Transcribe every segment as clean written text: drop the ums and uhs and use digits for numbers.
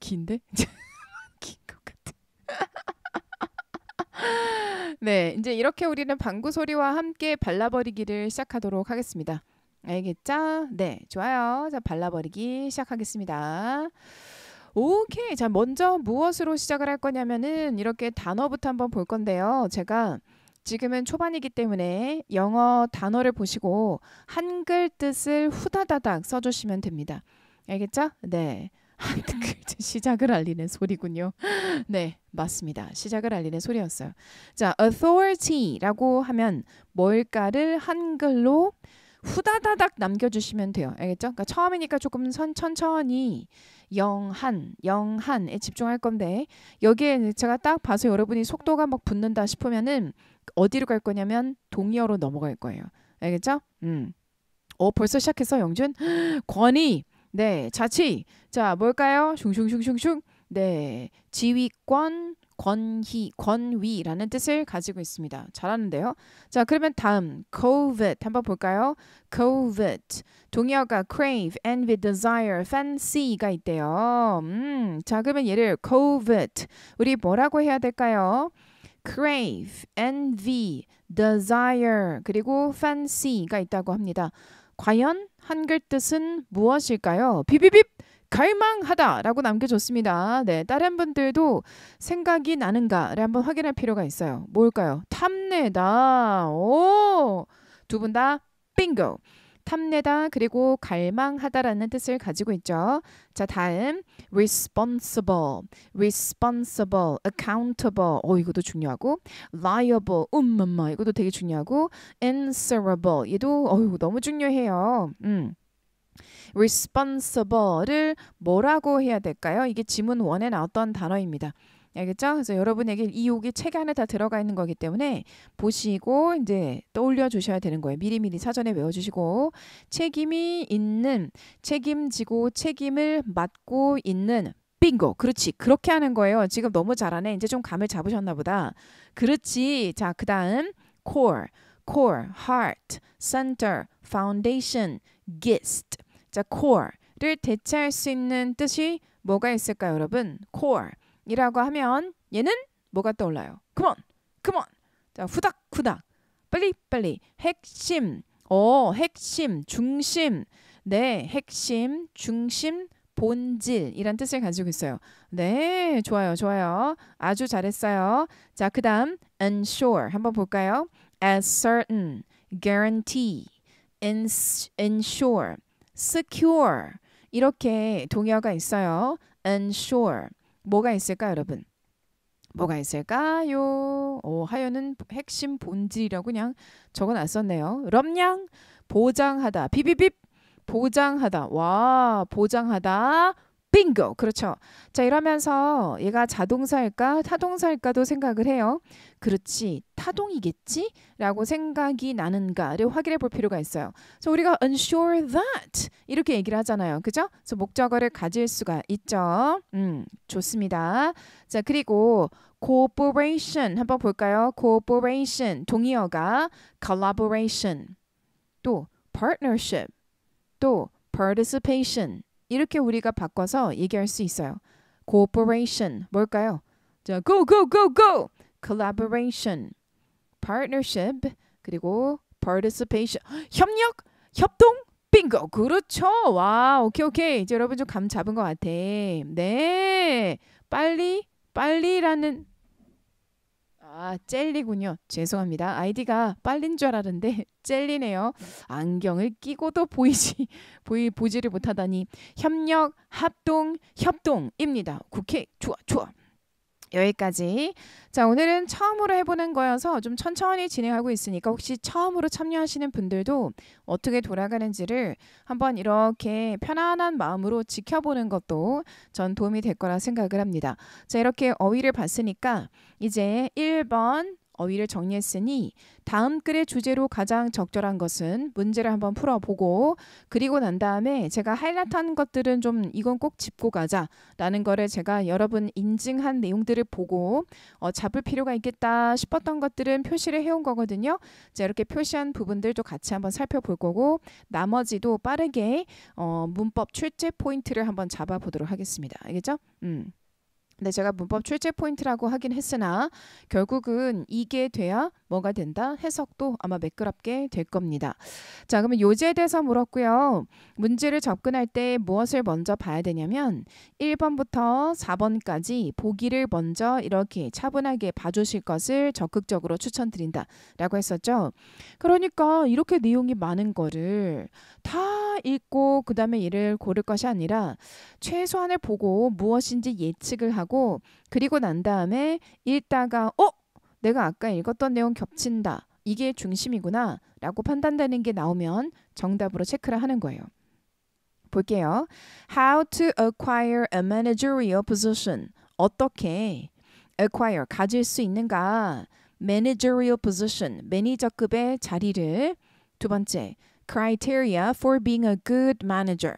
긴데? 긴 것 같아. 네, 이제 이렇게 우리는 방구 소리와 함께 발라버리기를 시작하도록 하겠습니다. 알겠죠? 네, 좋아요. 자, 발라버리기 시작하겠습니다. 오케이, 자 먼저 무엇으로 시작을 할 거냐면은 이렇게 단어부터 한번 볼 건데요. 제가 지금은 초반이기 때문에 영어 단어를 보시고 한글 뜻을 후다다닥 써주시면 됩니다. 알겠죠? 네, 한글 시작을 알리는 소리군요. 네, 맞습니다. 시작을 알리는 소리였어요. 자, authority라고 하면 뭘까를 한글로 후다다닥 남겨주시면 돼요. 알겠죠? 그러니까 처음이니까 조금 천천히 영한에 집중할 건데, 여기에 제가 딱 봐서 여러분이 속도가 막 붙는다 싶으면은 어디로 갈 거냐면 동의어로 넘어갈 거예요. 알겠죠? 벌써 시작했어, 영준. 권위, 네, 자치. 자, 뭘까요? 슝슝슝슝슝. 네, 지휘권, 권위, 권위라는 뜻을 가지고 있습니다. 잘하는데요. 자, 그러면 다음 covet 한번 볼까요? covet 동의어가 crave, envy, desire, fancy가 있대요. 자, 그러면 얘를 covet 우리 뭐라고 해야 될까요? crave, envy, desire 그리고 fancy가 있다고 합니다. 과연 한글 뜻은 무엇일까요? 비비빕! 갈망하다라고 남겨줬습니다. 네, 다른 분들도 생각이 나는가를 한번 확인할 필요가 있어요. 뭘까요? 탐내다. 오, 두 분 다 빙고. 탐내다 그리고 갈망하다라는 뜻을 가지고 있죠. 자, 다음 responsible, accountable. 이것도 중요하고 liable, 이것도 되게 중요하고 answerable. 얘도 이거 너무 중요해요. responsible를 뭐라고 해야 될까요? 이게 지문 1에 나왔던 단어입니다. 알겠죠? 그래서 여러분에게 이 요기 책 안에 다 들어가 있는 거기 때문에 보시고 이제 떠올려 주셔야 되는 거예요. 미리미리 사전에 외워주시고, 책임이 있는, 책임지고 책임을 맡고 있는, 빙고. 그렇지. 그렇게 하는 거예요. 지금 너무 잘하네. 이제 좀 감을 잡으셨나 보다. 그렇지. 자, 그 다음 core, heart, center, foundation, gist. 자, core를 대체할 수 있는 뜻이 뭐가 있을까요, 여러분? core이라고 하면 얘는 뭐가 떠올라요? come on. 자, 후닥. 빨리. 핵심. 핵심, 중심. 네, 핵심, 중심, 본질이란 뜻을 가지고 있어요. 네, 좋아요. 아주 잘했어요. 자, 그 다음 ensure 한번 볼까요? ascertain, guarantee, ensure, secure 이렇게 동의어가 있어요. ensure 뭐가 있을까, 여러분? 뭐가 있을까요? 하여는 핵심 본질이라고 그냥 적어놨었네요. 럼냥 보장하다. 비비빕 보장하다. 와, 보장하다. 빙고. 그렇죠. 자, 이러면서 얘가 자동사일까 타동사일까도 생각을 해요. 그렇지. 타동이겠지? 라고 생각이 나는가를 확인해 볼 필요가 있어요. 그래서 우리가 ensure that 이렇게 얘기를 하잖아요. 그죠? 그래서 목적어를 가질 수가 있죠. 좋습니다. 자, 그리고 cooperation 한번 볼까요? cooperation 동의어가 collaboration, 또 partnership, 또 participation 이렇게 우리가 바꿔서 얘기할 수 있어요. cooperation 뭘까요? 자, go. collaboration, partnership, 그리고 participation. 협력, 협동, 빙고. 그렇죠. 와, 오케이. 이제 여러분 좀 감 잡은 것 같아. 네, 빨리라는 젤리군요. 죄송합니다. 아이디가 빨린 줄 알았는데 젤리네요. 안경을 끼고도 보지를 못하다니. 협력, 합동, 협동입니다. 국회 좋아. 여기까지. 자, 오늘은 처음으로 해보는 거여서 좀 천천히 진행하고 있으니까 혹시 처음으로 참여하시는 분들도 어떻게 돌아가는지를 한번 이렇게 편안한 마음으로 지켜보는 것도 전 도움이 될 거라 생각을 합니다. 자, 이렇게 어휘를 봤으니까 이제 1번 어휘를 정리했으니 다음 글의 주제로 가장 적절한 것은 문제를 한번 풀어보고, 그리고 난 다음에 제가 하이라이트한 것들은 좀 이건 꼭 짚고 가자라는 거를 제가 여러분 인증한 내용들을 보고 잡을 필요가 있겠다 싶었던 것들은 표시를 해온 거거든요. 자, 이렇게 표시한 부분들도 같이 한번 살펴볼 거고, 나머지도 빠르게 문법 출제 포인트를 한번 잡아보도록 하겠습니다. 알겠죠? 근데 제가 문법 출제 포인트라고 하긴 했으나 결국은 이게 돼야 뭐가 된다? 해석도 아마 매끄럽게 될 겁니다. 자, 그러면 요지에 대해서 물었고요. 문제를 접근할 때 무엇을 먼저 봐야 되냐면 1번부터 4번까지 보기를 먼저 이렇게 차분하게 봐주실 것을 적극적으로 추천드린다 라고 했었죠. 그러니까 이렇게 내용이 많은 거를 다 읽고 그 다음에 얘를 고를 것이 아니라 최소한을 보고 무엇인지 예측을 하고, 그리고 난 다음에 읽다가 내가 아까 읽었던 내용 겹친다, 이게 중심이구나 라고 판단되는 게 나오면 정답으로 체크를 하는 거예요. 볼게요. How to acquire a managerial position. 어떻게 acquire, 가질 수 있는가. managerial position, 매니저급의 자리를. 두 번째, criteria for being a good manager.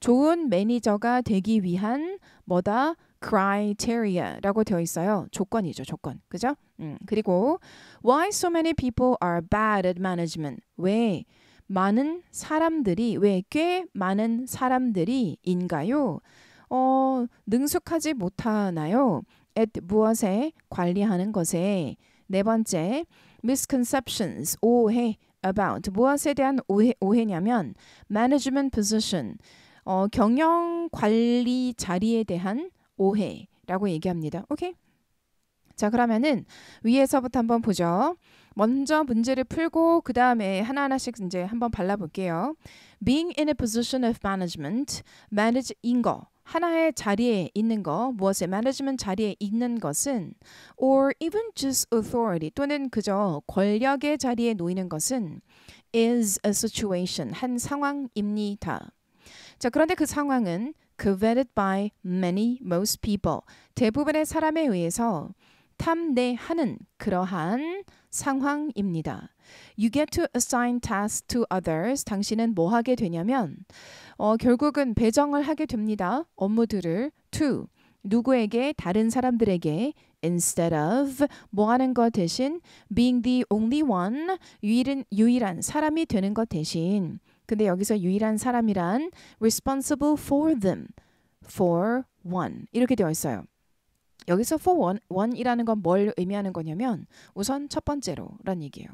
좋은 매니저가 되기 위한 뭐다? criteria라고 되어 있어요. 조건이죠, 조건. 그죠? 그리고 why so many people are bad at management. 왜 많은 사람들이, 왜 꽤 많은 사람들이 인가요? 능숙하지 못하나요? at 무엇에, 관리하는 것에. 네 번째, misconceptions, 오해, about 무엇에 대한 오해냐면 management position, 경영 관리 자리에 대한 오해라고 얘기합니다. 오케이? 자, 그러면은 위에서부터 한번 보죠. 먼저 문제를 풀고 그 다음에 하나하나씩 이제 한번 발라볼게요. Being in a position of management, manage인 거, 하나의 자리에 있는 거, 무엇의 management 자리에 있는 것은, or even just authority, 또는 그저 권력의 자리에 놓이는 것은 is a situation, 한 상황입니다. 자, 그런데 그 상황은 coveted by many, most people, 대부분의 사람에 의해서 탐내하는 그러한 상황입니다. You get to assign tasks to others. 당신은 뭐 하게 되냐면 결국은 배정을 하게 됩니다. 업무들을 to, 누구에게, 다른 사람들에게, instead of, 뭐 하는 것 대신, being the only one, 유일한 사람이 되는 것 대신. 근데 여기서 유일한 사람이란 responsible for them, for one 이렇게 되어 있어요. 여기서 for one이라는 건 뭘 의미하는 거냐면 우선 첫 번째로란 얘기예요.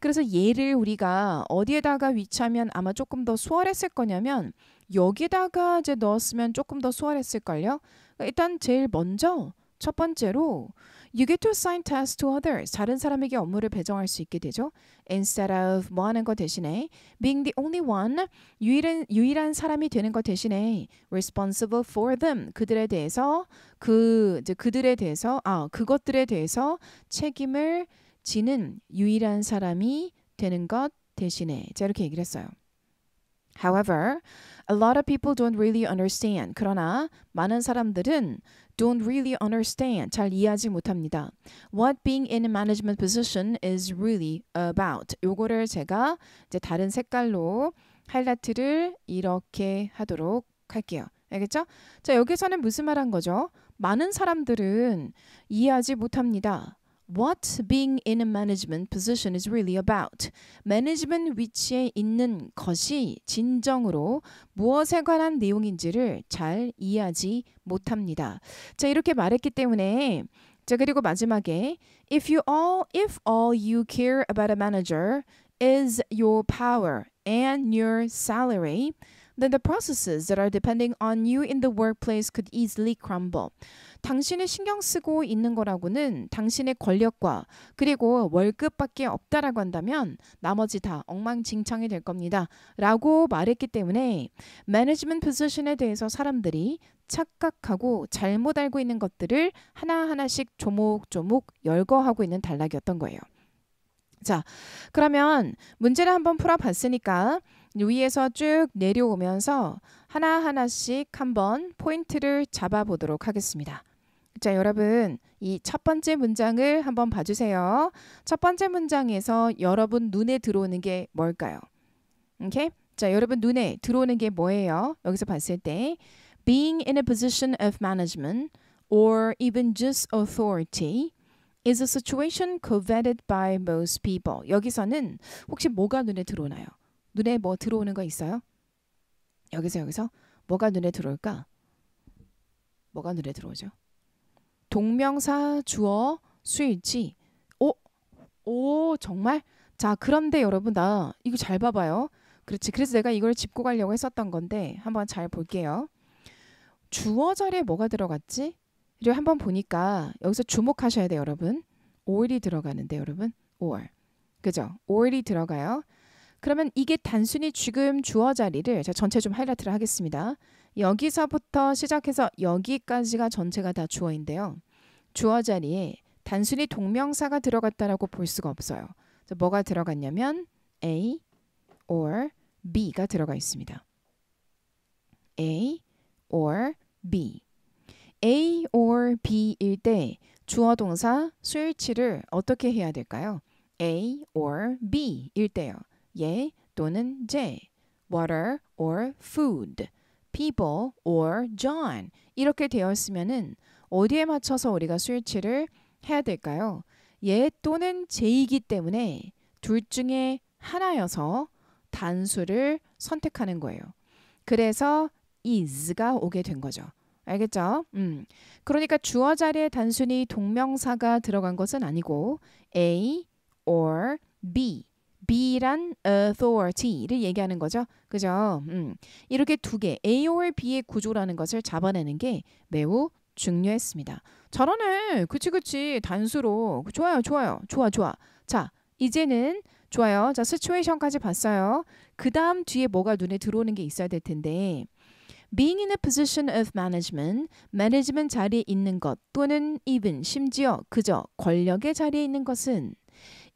그래서 얘를 우리가 어디에다가 위치하면 아마 조금 더 수월했을 거냐면 여기다가 이제 넣었으면 조금 더 수월했을걸요. 일단 제일 먼저 첫 번째로 you get to assign tasks to others, 다른 사람에게 업무를 배정할 수 있게 되죠. instead of, 뭐 하는 것 대신에, being the only one, 유일한 사람이 되는 것 대신에, responsible for them, 그것들에 대해서 책임을 지는 유일한 사람이 되는 것 대신에. 자, 이렇게 얘기를 했어요. However, a lot of people don't really understand. 그러나 많은 사람들은 don't really understand, 잘 이해하지 못합니다. What being in a management position is really about. 요거를 제가 이제 다른 색깔로 하이라이트를 이렇게 하도록 할게요. 알겠죠? 자, 여기서는 무슨 말 한 거죠? 많은 사람들은 이해하지 못합니다. What being in a management position is really about. 매니지먼트 위치에 있는 것이 진정으로 무엇에 관한 내용인지를 잘 이해하지 못합니다. 자, 이렇게 말했기 때문에, 자, 그리고 마지막에 if all you care about a manager is your power and your salary, then the processes that are depending on you in the workplace could easily crumble. 당신이 신경 쓰고 있는 거라고는 당신의 권력과 그리고 월급밖에 없다라고 한다면 나머지 다 엉망진창이 될 겁니다 라고 말했기 때문에 매니지먼트 포지션에 대해서 사람들이 착각하고 잘못 알고 있는 것들을 하나하나씩 조목조목 열거하고 있는 단락이었던 거예요. 자, 그러면 문제를 한번 풀어봤으니까 위에서 쭉 내려오면서 하나하나씩 한번 포인트를 잡아보도록 하겠습니다. 자, 여러분 이 첫 번째 문장을 한번 봐주세요. 첫 번째 문장에서 여러분 눈에 들어오는 게 뭘까요? 오케이? 자, 여러분 눈에 들어오는 게 뭐예요? 여기서 봤을 때 being in a position of management or even just authority is a situation coveted by most people. 여기서는 혹시 뭐가 눈에 들어오나요? 눈에 뭐 들어오는 거 있어요? 여기서 뭐가 눈에 들어올까? 뭐가 눈에 들어오죠? 동명사, 주어, 수일치. 오, 정말? 자, 그런데 여러분 나 이거 잘 봐봐요. 그렇지. 그래서 내가 이걸 짚고 가려고 했었던 건데 한번 잘 볼게요. 주어 자리에 뭐가 들어갔지? 이걸 한번 보니까 여기서 주목하셔야 돼요, 여러분. or이 들어가는데 여러분. or. 그죠? or이 들어가요. 그러면 이게 단순히 지금 주어 자리를 제가 전체 좀 하이라이트를 하겠습니다. 여기서부터 시작해서 여기까지가 전체가 다 주어인데요. 주어 자리에 단순히 동명사가 들어갔다라고 볼 수가 없어요. 뭐가 들어갔냐면 A or B가 들어가 있습니다. A or B. A or B일 때 주어 동사 수일치를 어떻게 해야 될까요? A or B일 때요. 예 또는 제, water or food, people or John 이렇게 되었으면은 어디에 맞춰서 우리가 수일치를 해야 될까요? 예 또는 제이기 때문에 둘 중에 하나여서 단수를 선택하는 거예요. 그래서 is가 오게 된 거죠. 알겠죠? 그러니까 주어 자리에 단순히 동명사가 들어간 것은 아니고 A or B. B란 authority를 얘기하는 거죠. 그죠? 이렇게 두 개, A or B의 구조라는 것을 잡아내는 게 매우 중요했습니다. 잘하네. 그치. 단수로. 좋아요. 자, 이제는 좋아요. 자, situation까지 봤어요. 그 다음 뒤에 뭐가 눈에 들어오는 게 있어야 될 텐데 being in a position of management, management 자리에 있는 것 또는 even, 심지어 그저 권력의 자리에 있는 것은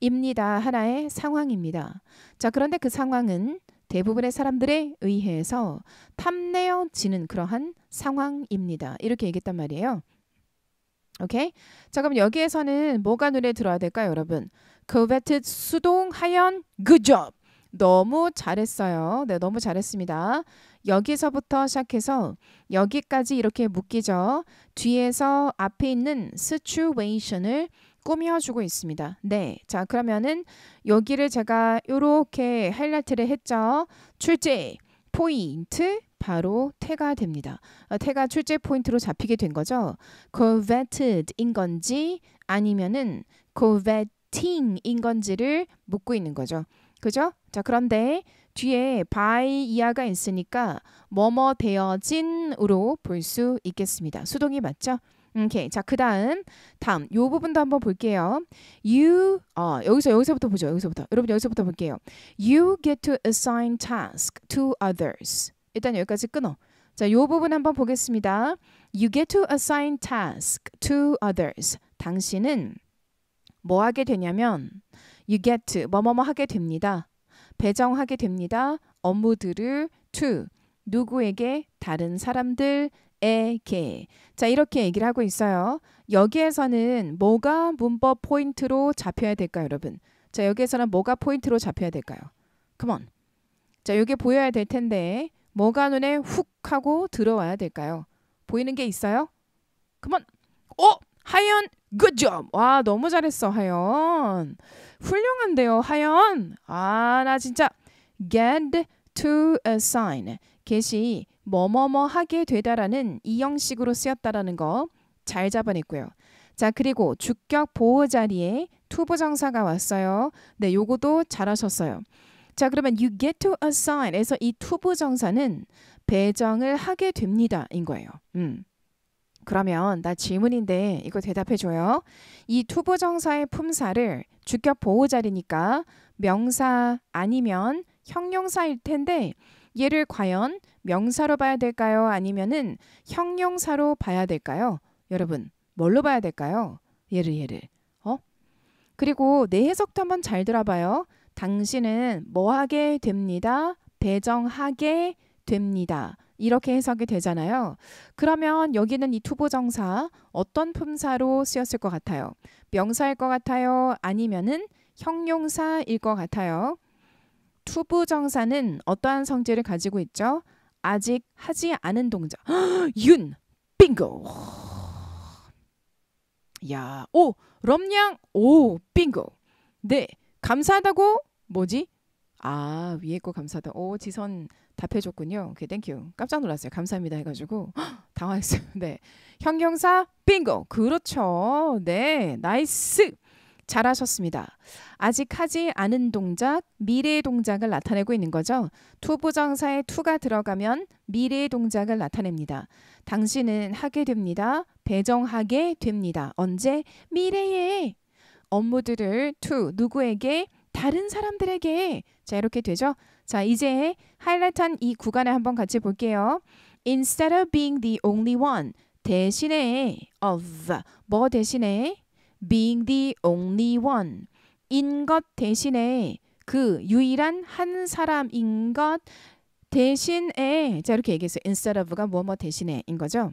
입니다. 하나의 상황입니다. 자, 그런데 그 상황은 대부분의 사람들에 의해서 탐내어지는 그러한 상황입니다. 이렇게 얘기했단 말이에요. 오케이? 자, 그럼 여기에서는 뭐가 눈에 들어야 될까요, 여러분? Coveted 수동 하연 good job. 너무 잘했어요. 네, 너무 잘했습니다. 여기서부터 시작해서 여기까지 이렇게 묶이죠. 뒤에서 앞에 있는 situation을 꾸며주고 있습니다. 네, 자 그러면은 여기를 제가 이렇게 하이라이트를 했죠. 출제 포인트 바로 태가 됩니다. 태가 출제 포인트로 잡히게 된 거죠. coveted인 건지 아니면은 coveting인 건지를 묻고 있는 거죠. 그죠? 자 그런데 뒤에 by 이하가 있으니까 뭐뭐 되어진으로 볼 수 있겠습니다. 수동이 맞죠? 오케이. 자, 그다음 요 부분도 한번 볼게요. 여기서부터 보죠. 여기서부터 볼게요. You get to assign task to others. 일단 여기까지 끊어. 자, 요 부분 한번 보겠습니다. You get to assign task to others. 당신은 뭐 하게 되냐면 you get to 뭐뭐뭐 하게 됩니다. 배정하게 됩니다. 업무들을 to 누구에게 다른 사람들 에게. 자, 이렇게 얘기를 하고 있어요. 여기에서는 뭐가 문법 포인트로 잡혀야 될까요, 여러분? 자, 여기에서는 뭐가 포인트로 잡혀야 될까요? Come on. 자, 이게 보여야 될 텐데 뭐가 눈에 훅 하고 들어와야 될까요? 보이는 게 있어요? Come on. 하연, good job. 와, 너무 잘했어, 하연. 훌륭한데요, 하연. 아, 나 진짜 get to assign. get이 뭐뭐뭐 하게 되다라는 이 형식으로 쓰였다라는 거 잘 잡아냈고요. 자, 그리고 주격 보호 자리에 투부정사가 왔어요. 네, 요거도 잘하셨어요. 자, 그러면 you get to assign에서 이 투부정사는 배정을 하게 됩니다인 거예요. 그러면 나 질문인데 이거 대답해줘요. 이 투부정사의 품사를 주격 보호 자리니까 명사 아니면 형용사일 텐데 얘를 과연 명사로 봐야 될까요? 아니면은 형용사로 봐야 될까요? 여러분, 뭘로 봐야 될까요? 얘를. 그리고 내 해석도 한번 잘 들어봐요. 당신은 뭐 하게 됩니다. 배정하게 됩니다. 이렇게 해석이 되잖아요. 그러면 여기는 이 투부정사 어떤 품사로 쓰였을 것 같아요? 명사일 것 같아요? 아니면은 형용사일 것 같아요? 투부정사는 어떠한 성질을 가지고 있죠? 아직 하지 않은 동작. 윤! 빙고! 야, 오! 럼냥! 오! 빙고! 네! 감사하다고? 뭐지? 아, 위에 거 감사하다. 오, 지선 답해줬군요. 오케이, 땡큐. 깜짝 놀랐어요. 감사합니다 해가지고. 헉, 당황했어요. 네. 형용사 빙고! 그렇죠. 네. 나이스! 잘하셨습니다. 아직 하지 않은 동작, 미래의 동작을 나타내고 있는 거죠. 투부정사에 투가 들어가면 미래의 동작을 나타냅니다. 당신은 하게 됩니다. 배정하게 됩니다. 언제? 미래에. 업무들을 to, 누구에게? 다른 사람들에게. 자, 이렇게 되죠. 자, 이제 하이라이트한 이 구간을 한번 같이 볼게요. Instead of being the only one, 대신에 of, 뭐 대신에? being the only one, 인 것 대신에 그 유일한 한 사람인 것 대신에, 자 이렇게 얘기했어요. instead of가 뭐뭐 대신에 인 거죠.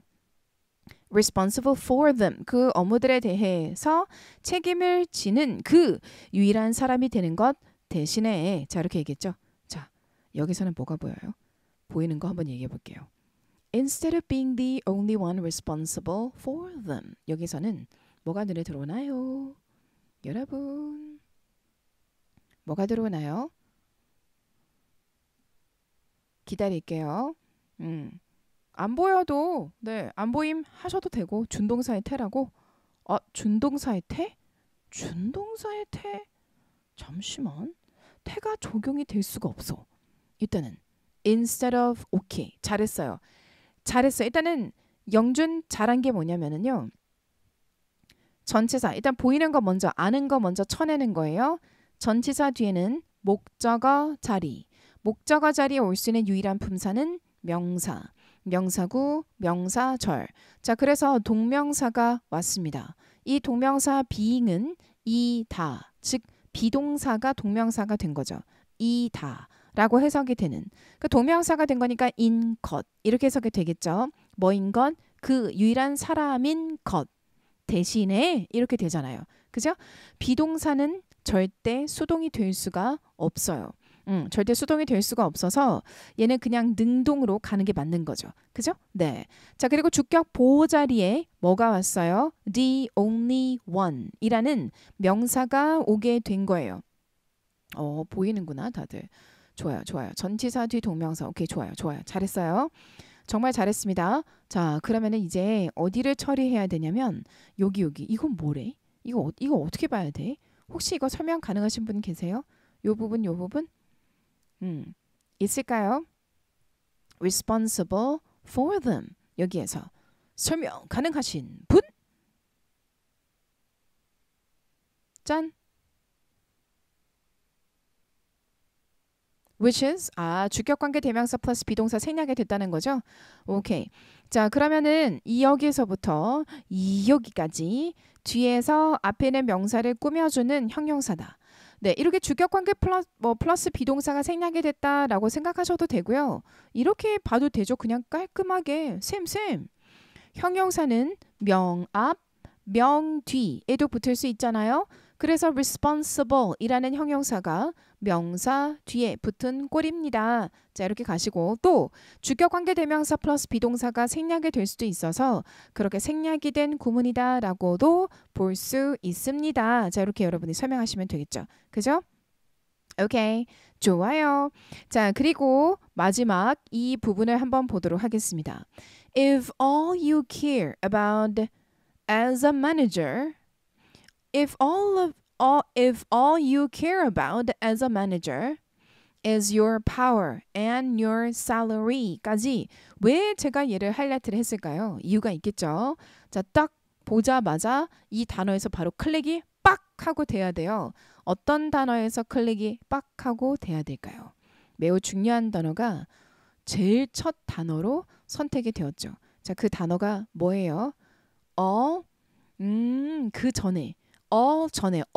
responsible for them, 그 업무들에 대해서 책임을 지는 그 유일한 사람이 되는 것 대신에, 자 이렇게 얘기했죠. 자, 여기서는 뭐가 보여요? 보이는 거 한번 얘기해 볼게요. instead of being the only one responsible for them, 여기서는 뭐가 눈에 들어오나요? 여러분, 뭐가 들어오나요? 기다릴게요. 안 보여도, 네, 안 보임 하셔도 되고, 준동사의 태라고. 아, 준동사의 태? 준동사의 태? 잠시만, 태가 적용이 될 수가 없어. 일단은 instead of, 오케이, 잘했어요. 잘했어요. 일단은 영준 잘한 게 뭐냐면은요, 전치사, 일단 보이는 거 먼저, 아는 거 먼저 쳐내는 거예요. 전치사 뒤에는 목적어 자리. 목적어 자리에 올 수 있는 유일한 품사는 명사. 명사구, 명사절. 자, 그래서 동명사가 왔습니다. 이 동명사 being은 이다, 즉 비동사가 동명사가 된 거죠. 이다 라고 해석이 되는. 그 동명사가 된 거니까 인 것, 이렇게 해석이 되겠죠. 뭐인 것? 그 유일한 사람인 것 대신에, 이렇게 되잖아요. 그죠? 비동사는 절대 수동이 될 수가 없어요. 절대 수동이 될 수가 없어서 얘는 그냥 능동으로 가는 게 맞는 거죠. 그죠? 네. 자, 그리고 주격 보호 자리에 뭐가 왔어요? The only one 이라는 명사가 오게 된 거예요. 보이는구나, 다들. 좋아요, 좋아요. 전치사 뒤 동명사. 오케이, 좋아요, 좋아요. 잘했어요. 정말 잘했습니다. 자, 그러면은 이제 어디를 처리해야 되냐면 여기. 이건 뭐래? 이거 어떻게 봐야 돼? 혹시 이거 설명 가능하신 분 계세요? 요 부분? 있을까요? responsible for them. 여기에서 설명 가능하신 분? 짠! which is, 아, 주격관계 대명사 플러스 비동사 생략이 됐다는 거죠? 오케이. 자, 그러면은 이 여기서부터 이 여기까지 뒤에서 앞에 있는 명사를 꾸며주는 형용사다. 네, 이렇게 주격관계 플러스 비동사가 생략이 됐다라고 생각하셔도 되고요. 이렇게 봐도 되죠. 그냥 깔끔하게 쌤. 형용사는 명 앞, 명 뒤에도 붙을 수 있잖아요. 그래서 responsible 이라는 형용사가 명사 뒤에 붙은 꼴입니다. 자, 이렇게 가시고, 또 주격관계 대명사 플러스 비동사가 생략이 될 수도 있어서 그렇게 생략이 된 구문이다 라고도 볼 수 있습니다. 자, 이렇게 여러분이 설명하시면 되겠죠. 그죠? 오케이, 좋아요. 자, 그리고 마지막 이 부분을 한번 보도록 하겠습니다. If all you care about as a manager, if all you care about as a manager is your power and your salary까지 왜 제가 얘를 하이라이트를 했을까요? 이유가 있겠죠. 자, 딱 보자마자 이 단어에서 바로 클릭이 빡 하고 돼야 돼요. 어떤 단어에서 클릭이 빡 하고 돼야 될까요? 매우 중요한 단어가 제일 첫 단어로 선택이 되었죠. 자, 그 단어가 뭐예요? 그 전에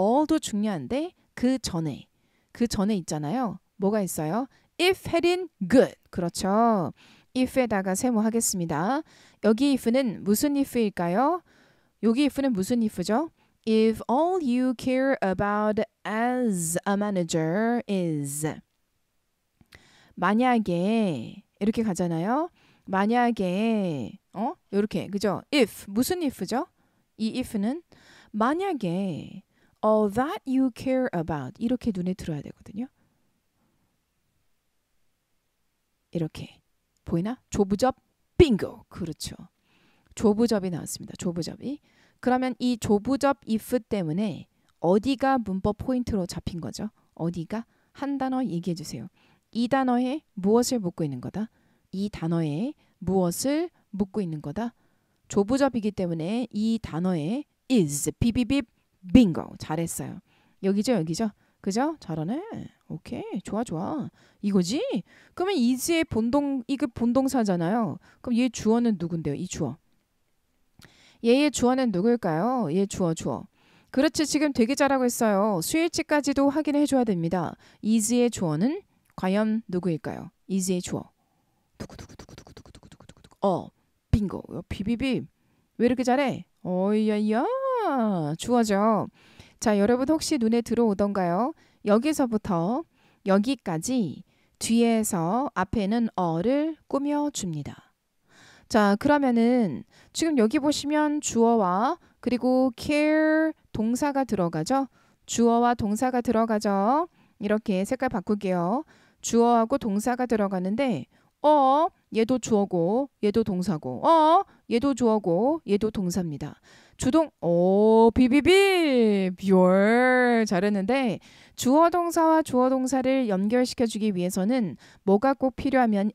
all도 중요한데 그 전에 있잖아요. 뭐가 있어요? If hadn't good. 그렇죠. if에다가 세모하겠습니다. 여기 if는 무슨 if일까요? 여기 if는 무슨 if죠? If all you care about as a manager is, 만약에 이렇게 가잖아요. 만약에 이렇게, 그죠? if 무슨 if죠? 이 if는 만약에 all that you care about, 이렇게 눈에 들어야 되거든요. 이렇게 보이나? 조부접, 빙고. 그렇죠. 조부접이 나왔습니다. 조부접이. 그러면 이 조부접 if 때문에 어디가 문법 포인트로 잡힌 거죠? 어디가? 한 단어 얘기해 주세요. 이 단어에 무엇을 묻고 있는 거다? 이 단어에 무엇을 묻고 있는 거다? 조부접이기 때문에 이 단어에 is, 비비빕, 빙고. 잘했어요. 여기죠? 여기죠? 그죠? 잘하네. 오케이. 좋아, 좋아. 이거지? 그러면 is의 본동, 이게 본동사잖아요. 그럼 얘 주어는 누군데요? 이 주어. 얘의 주어는 누굴까요? 얘 주어. 그렇지. 지금 되게 잘하고 있어요. 수일치까지도 확인해 줘야 됩니다. is의 주어는 과연 누구일까요? is의 주어. 누구. 빙고. 비비비. 왜 이렇게 잘해? 어이야야. 주어죠. 자, 여러분 혹시 눈에 들어오던가요? 여기서부터 여기까지 뒤에서 앞에는 어를 꾸며줍니다. 자, 그러면은 지금 여기 보시면 주어와 그리고 care 동사가 들어가죠. 주어와 동사가 들어가죠. 이렇게 색깔 바꿀게요. 주어하고 동사가 들어가는데 얘도 주어고 얘도 동사고 얘도 주어고 얘도 동사입니다. 주동 비비비 뷰얼 잘했는데 주어 동사와 주어 동사를 연결시켜 주기 위해서는 뭐가 꼭 필요하냐면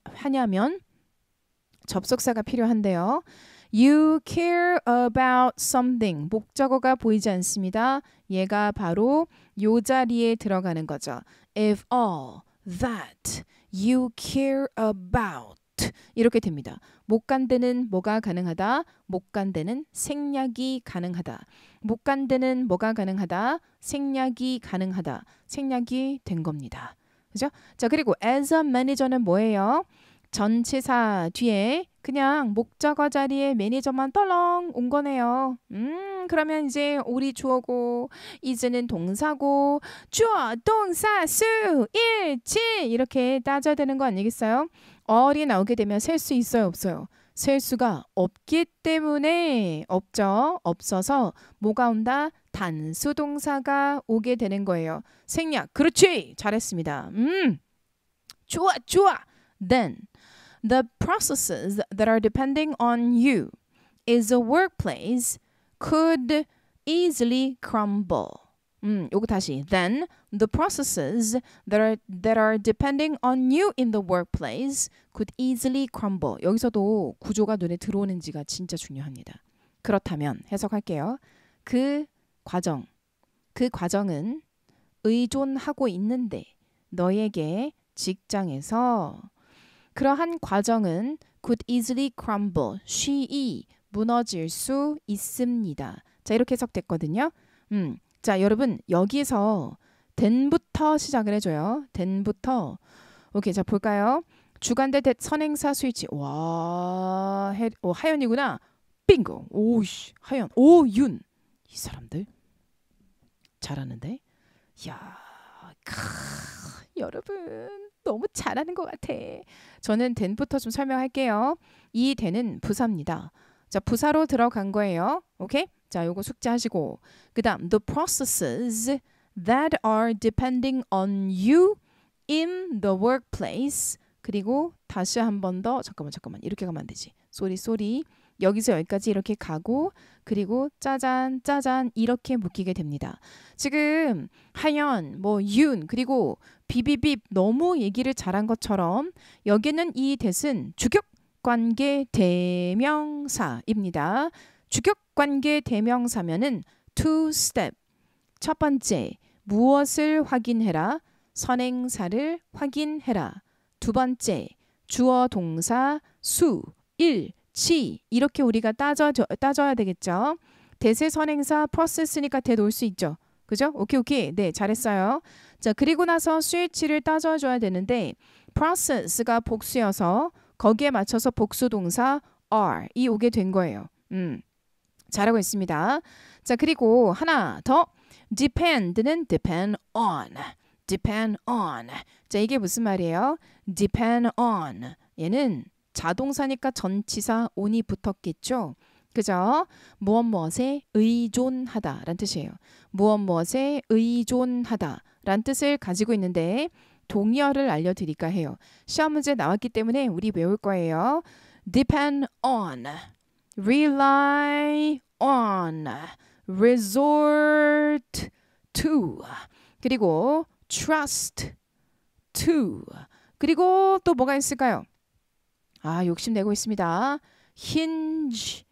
접속사가 필요한데요. You care about something. 목적어가 보이지 않습니다. 얘가 바로 요 자리에 들어가는 거죠. If all that you care about, 이렇게 됩니다. 못 간 데는 뭐가 가능하다? 못 간 데는 생략이 가능하다. 못 간 데는 뭐가 가능하다? 생략이 가능하다. 생략이 된 겁니다. 그죠? 자, 그리고 as a manager는 뭐예요? 전치사 뒤에 그냥 목적어 자리에 매니저만 떨렁 온 거네요. 그러면 이제 우리 주어고 이제는 동사고 주어 동사 수 일치 이렇게 따져야 되는 거 아니겠어요? 어이 나오게 되면 셀 수 있어요, 없어요? 셀 수가 없기 때문에 없죠. 없어서 뭐가 온다? 단수 동사가 오게 되는 거예요. 생략. 그렇지. 잘했습니다. 좋아. Then, the processes that are depending on you is a workplace could easily crumble. 요거 다시. Then, the processes that are depending on you in the workplace could easily crumble. 여기서도 구조가 눈에 들어오는지가 진짜 중요합니다. 그렇다면 해석할게요. 그 과정은 의존하고 있는데 너에게 직장에서 그러한 과정은 could easily crumble, 쉬이 무너질 수 있습니다. 자, 이렇게 해석됐거든요. 자, 여러분 여기서 then부터 시작을 해줘요. then부터. 오케이, 자 볼까요? 주간대 선행사 수일치. 와, 하연이구나. 빙고. 오이씨, 하연. 오윤. 이 사람들 잘하는데? 야, 여러분. 너무 잘하는 것 같아. 저는 then부터 좀 설명할게요. 이 then은 부사입니다. 자, 부사로 들어간 거예요. 오케이? 자, 요거 숙제하시고 그 다음 the processes that are depending on you in the workplace, 그리고 다시 한 번 더 잠깐만 이렇게 가면 안 되지. 쏘리 여기서 여기까지 이렇게 가고 그리고 짜잔 이렇게 묶이게 됩니다. 지금 하연, 윤 그리고 비비빕 너무 얘기를 잘한 것처럼 여기는 이 대신 주격관계 대명사입니다. 주격관계 대명사면은 two step. 첫 번째, 무엇을 확인해라? 선행사를 확인해라. 두 번째, 주어 동사 수, 일, 치, 이렇게 우리가 따져야 되겠죠. 대세 선행사 process니까 대 놓을 수 있죠. 그죠? 오케이. 네, 잘했어요. 자, 그리고 나서 수일치를 따져줘야 되는데 process가 복수여서 거기에 맞춰서 복수동사 are이 오게 된 거예요. 잘하고 있습니다. 자, 그리고 하나 더. depend는 depend on. depend on. 자, 이게 무슨 말이에요? depend on. 얘는 자동사니까 전치사 on이 붙었겠죠. 그죠? 무엇 무엇에 의존하다 라는 뜻이에요. 무엇 무엇에 의존하다 라는 뜻을 가지고 있는데 동의어를 알려드릴까 해요. 시험 문제 나왔기 때문에 우리 외울 거예요. depend on, rely on, resort to, 그리고 trust to, 그리고 또 뭐가 있을까요? 아, 욕심내고 있습니다. hinge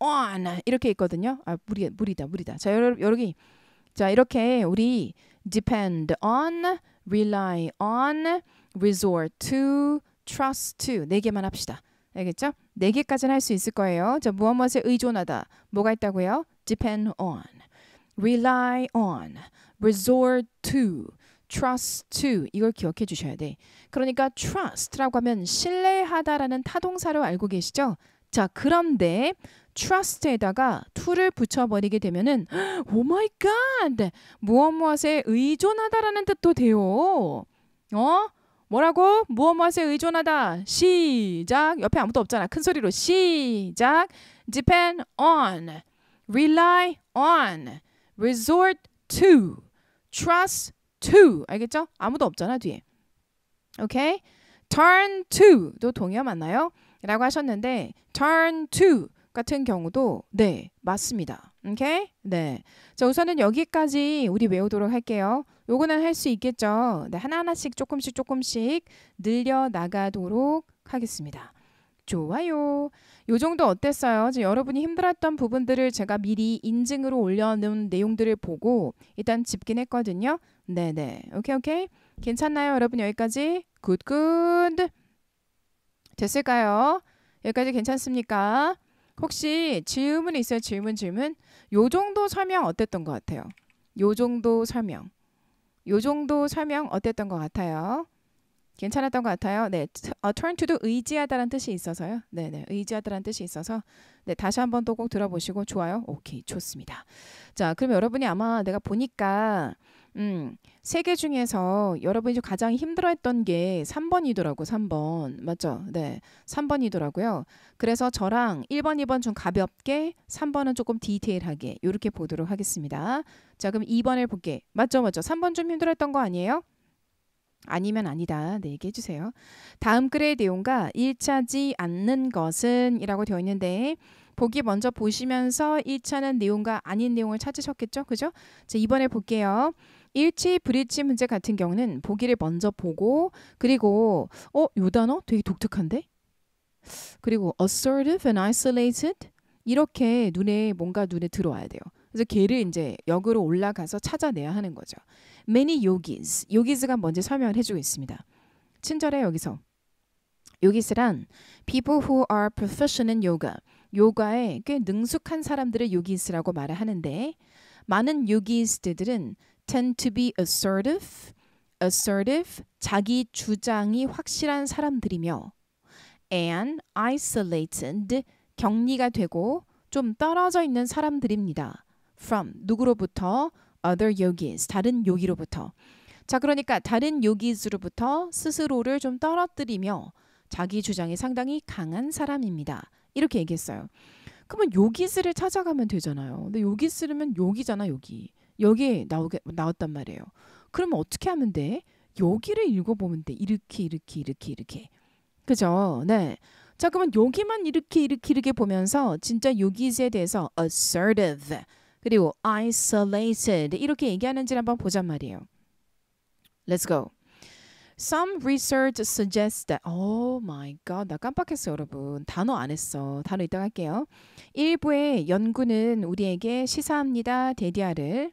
on 이렇게 있거든요. 아, 무리다. 자, 여기 자, 이렇게 우리 depend on, rely on, resort to, trust to 4개만 합시다. 알겠죠? 4개까지는 할 수 있을 거예요. 자, 무엇에 의존하다. 뭐가 있다고요? depend on, rely on, resort to, trust to. 이걸 기억해 주셔야 돼. 그러니까 trust라고 하면 신뢰하다라는 타동사로 알고 계시죠? 자, 그런데 trust에다가 to를 붙여버리게 되면은 oh my god! 무엇무엇에 의존하다라는 뜻도 돼요. 어? 뭐라고? 무엇무엇에 의존하다. 시작. 옆에 아무도 없잖아. 큰 소리로 시작. depend on, rely on, resort to, trust to. 알겠죠? 아무도 없잖아 뒤에. 오케이? turn to도 동의어 맞나요? 라고 하셨는데 turn to 같은 경우도 네, 맞습니다. 오케이? 네. 자, 우선은 여기까지 우리 외우도록 할게요. 요거는 할 수 있겠죠. 네, 하나하나씩 조금씩 늘려 나가도록 하겠습니다. 좋아요. 요 정도 어땠어요? 지금 여러분이 힘들었던 부분들을 제가 미리 인증으로 올려놓은 내용들을 보고 일단 짚긴 했거든요. 네네. 오케이. 괜찮나요, 여러분? 여기까지 굿. 됐을까요? 여기까지 괜찮습니까? 혹시 질문이 있어요? 질문. 요 정도 설명 어땠던 것 같아요? 요 정도 설명 어땠던 것 같아요? 괜찮았던 것 같아요. 네, turn to도 의지하다라는 뜻이 있어서요. 네네, 의지하다라는 뜻이 있어서 네, 다시 한번 또 꼭 들어보시고 좋아요. 오케이, 좋습니다. 자, 그럼 여러분이 아마 내가 보니까 3개 중에서 여러분이 가장 힘들어했던 게 3번이더라고. 3번 맞죠? 네, 3번이더라고요. 그래서 저랑 1번, 2번 좀 가볍게, 3번은 조금 디테일하게 이렇게 보도록 하겠습니다. 자, 그럼 2번을 볼게. 맞죠? 3번 좀 힘들었던 거 아니에요? 아니면 아니다. 네, 얘기해 주세요. 다음 글의 내용과 일치하지 않는 것은 이라고 되어 있는데 보기 먼저 보시면서 일치하는 내용과 아닌 내용을 찾으셨겠죠? 그죠? 자, 이번에 볼게요. 일치, 불일치 문제 같은 경우는 보기를 먼저 보고 그리고 요 단어 되게 독특한데? 그리고 assertive and isolated 이렇게 뭔가 눈에 들어와야 돼요. 그래서 걔를 이제 역으로 올라가서 찾아내야 하는 거죠. Many yogis. yogis가 뭔지 설명을 해주고 있습니다. 친절해 여기서. yogis란 people who are proficient in yoga. 요가에 꽤 능숙한 사람들을 yogis라고 말을 하는데 많은 yogis들은 tend to be assertive, 자기 주장이 확실한 사람들이며 and isolated, 격리가 되고 좀 떨어져 있는 사람들입니다. from, 누구로부터? other yogis, 다른 요기로부터. 자, 그러니까 다른 요기즈로부터 스스로를 좀 떨어뜨리며 자기 주장이 상당히 강한 사람입니다. 이렇게 얘기했어요. 그러면 요기스를 찾아가면 되잖아요. 근데 요기스면 요기잖아, 여기. 여기 나왔단 말이에요. 그러면 어떻게 하면 돼? 여기를 읽어보면 돼. 이렇게. 그죠? 네. 자, 그러면 여기만 이렇게 보면서 진짜 요기스에 대해서 assertive 그리고 isolated 이렇게 얘기하는지를 한번 보잔 말이에요. Let's go. Some research suggests that oh my god, 나 깜빡했어 여러분. 단어 안 했어. 단어 이따 할게요. 일부의 연구는 우리에게 시사합니다. 데디아를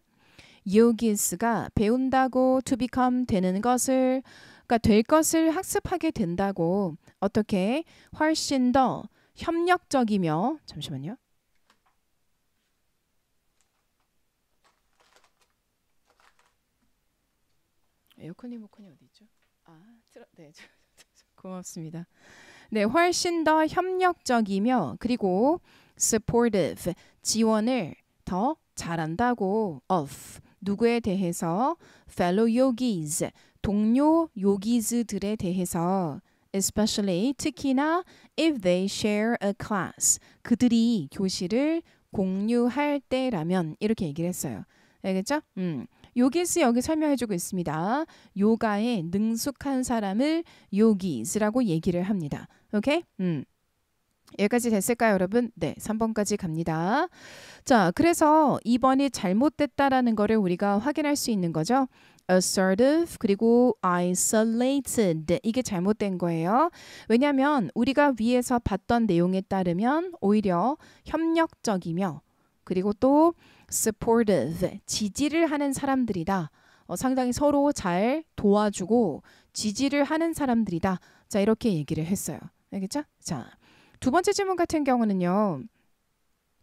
요기스가 배운다고 to become 되는 것을 그러니까 될 것을 학습하게 된다고 어떻게 훨씬 더 협력적이며 잠시만요. 에어컨 리모컨이 어디 있죠? 아, 네, 고맙습니다. 네, 훨씬 더 협력적이며 그리고 supportive, 지원을 더 잘한다고 of, 누구에 대해서 fellow yogis, 동료 요기즈들에 대해서 especially, 특히나 if they share a class, 그들이 교실을 공유할 때라면 이렇게 얘기를 했어요. 알겠죠? 요기스 여기 설명해주고 있습니다. 요가에 능숙한 사람을 요기스라고 얘기를 합니다. 오케이? 여기까지 됐을까요, 여러분? 네, 3번까지 갑니다. 자, 그래서 2번이 잘못됐다라는 거를 우리가 확인할 수 있는 거죠. assertive 그리고 isolated, 이게 잘못된 거예요. 왜냐하면 우리가 위에서 봤던 내용에 따르면 오히려 협력적이며 그리고 또 supportive, 지지를 하는 사람들이다. 상당히 서로 잘 도와주고 지지를 하는 사람들이다. 자, 이렇게 얘기를 했어요. 알겠죠? 자, 두 번째 질문 같은 경우는요.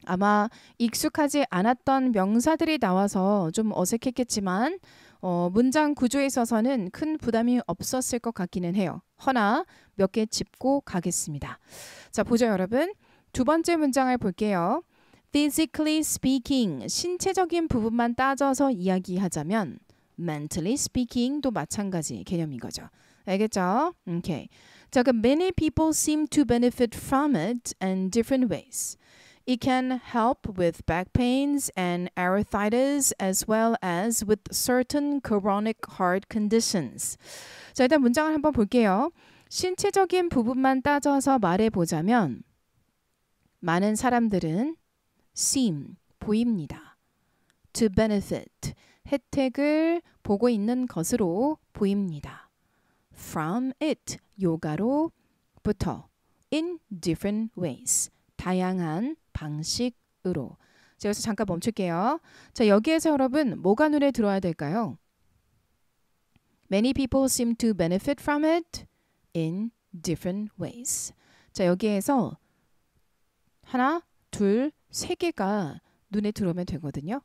아마 익숙하지 않았던 명사들이 나와서 좀 어색했겠지만 문장 구조에 있어서는 큰 부담이 없었을 것 같기는 해요. 허나 몇 개 짚고 가겠습니다. 자, 보죠, 여러분. 두 번째 문장을 볼게요. Physically speaking, 신체적인 부분만 따져서 이야기하자면 mentally speaking도 마찬가지 개념인 거죠. 알겠죠? 오케이. 자, 그럼 many people seem to benefit from it in different ways. It can help with back pains and arthritis as well as with certain chronic heart conditions. 자, 일단 문장을 한번 볼게요. 신체적인 부분만 따져서 말해보자면 많은 사람들은 seem, 보입니다. to benefit, 혜택을 보고 있는 것으로 보입니다. from it, 요가로부터 in different ways, 다양한 방식으로. 자, 여기서 잠깐 멈출게요. 자, 여기에서 여러분 뭐가 눈에 들어야 될까요? Many people seem to benefit from it in different ways. 자, 여기에서 하나, 둘, 세 개가 눈에 들어오면 되거든요.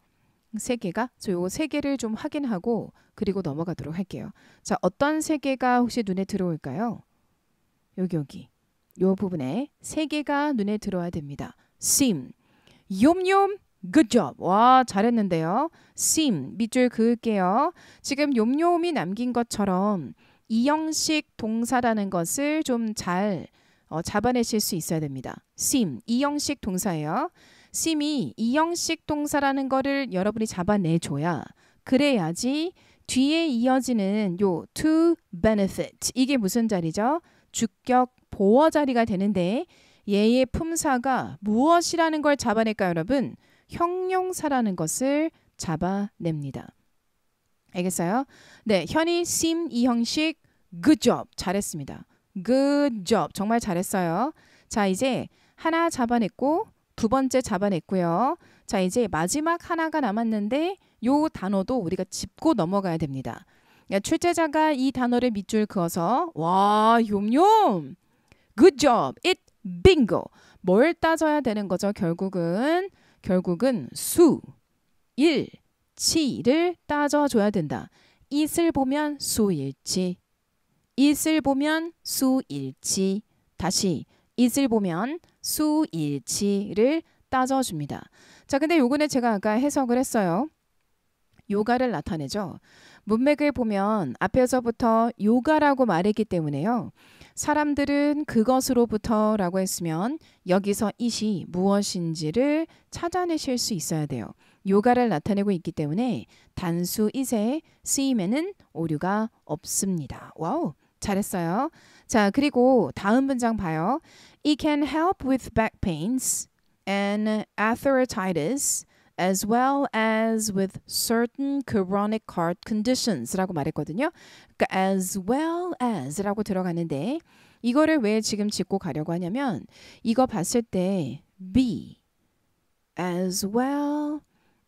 세 개가. 그래서 요 세 개를 좀 확인하고 그리고 넘어가도록 할게요. 자, 어떤 세 개가 혹시 눈에 들어올까요? 여기. 요 부분에 세 개가 눈에 들어와야 됩니다. seem, 욤욤, good job. 와, 잘했는데요. seem, 밑줄 그을게요. 지금 욤욤이 남긴 것처럼 이 형식 동사라는 것을 좀 잘 잡아내실 수 있어야 됩니다. seem, 이 형식 동사예요. seem이 이 형식 동사라는 거를 여러분이 잡아내줘야, 그래야지 뒤에 이어지는 요 to benefit, 이게 무슨 자리죠? 주격 보어 자리가 되는데 얘의 품사가 무엇이라는 걸 잡아낼까요, 여러분? 형용사라는 것을 잡아냅니다. 알겠어요? 네, 현이 seem 이 형식, good job, 잘했습니다. good job, 정말 잘했어요. 자, 이제 하나 잡아냈고 두 번째 잡아냈고요. 자, 이제 마지막 하나가 남았는데 요 단어도 우리가 짚고 넘어가야 됩니다. 출제자가 이 단어를 밑줄 그어서 와, 욤욤, good job, it, bingo, 뭘 따져야 되는 거죠? 결국은 수, 일, 치를 따져줘야 된다. it을 보면 수일치, it을 보면 수일치, 다시 it을 보면 수일치를 따져줍니다. 자, 근데 요거는 제가 아까 해석을 했어요. 요가를 나타내죠. 문맥을 보면 앞에서부터 요가라고 말했기 때문에요. 사람들은 그것으로부터 라고 했으면 여기서 이시 무엇인지를 찾아내실 수 있어야 돼요. 요가를 나타내고 있기 때문에 단수 이세 쓰임에는 오류가 없습니다. 와우, 잘했어요. 자, 그리고 다음 문장 봐요. It can help with back pains and arthritis as well as with certain chronic heart conditions 라고 말했거든요. 그러니까 as well as 라고 들어가는데 이거를 왜 지금 짚고 가려고 하냐면 이거 봤을 때 be as well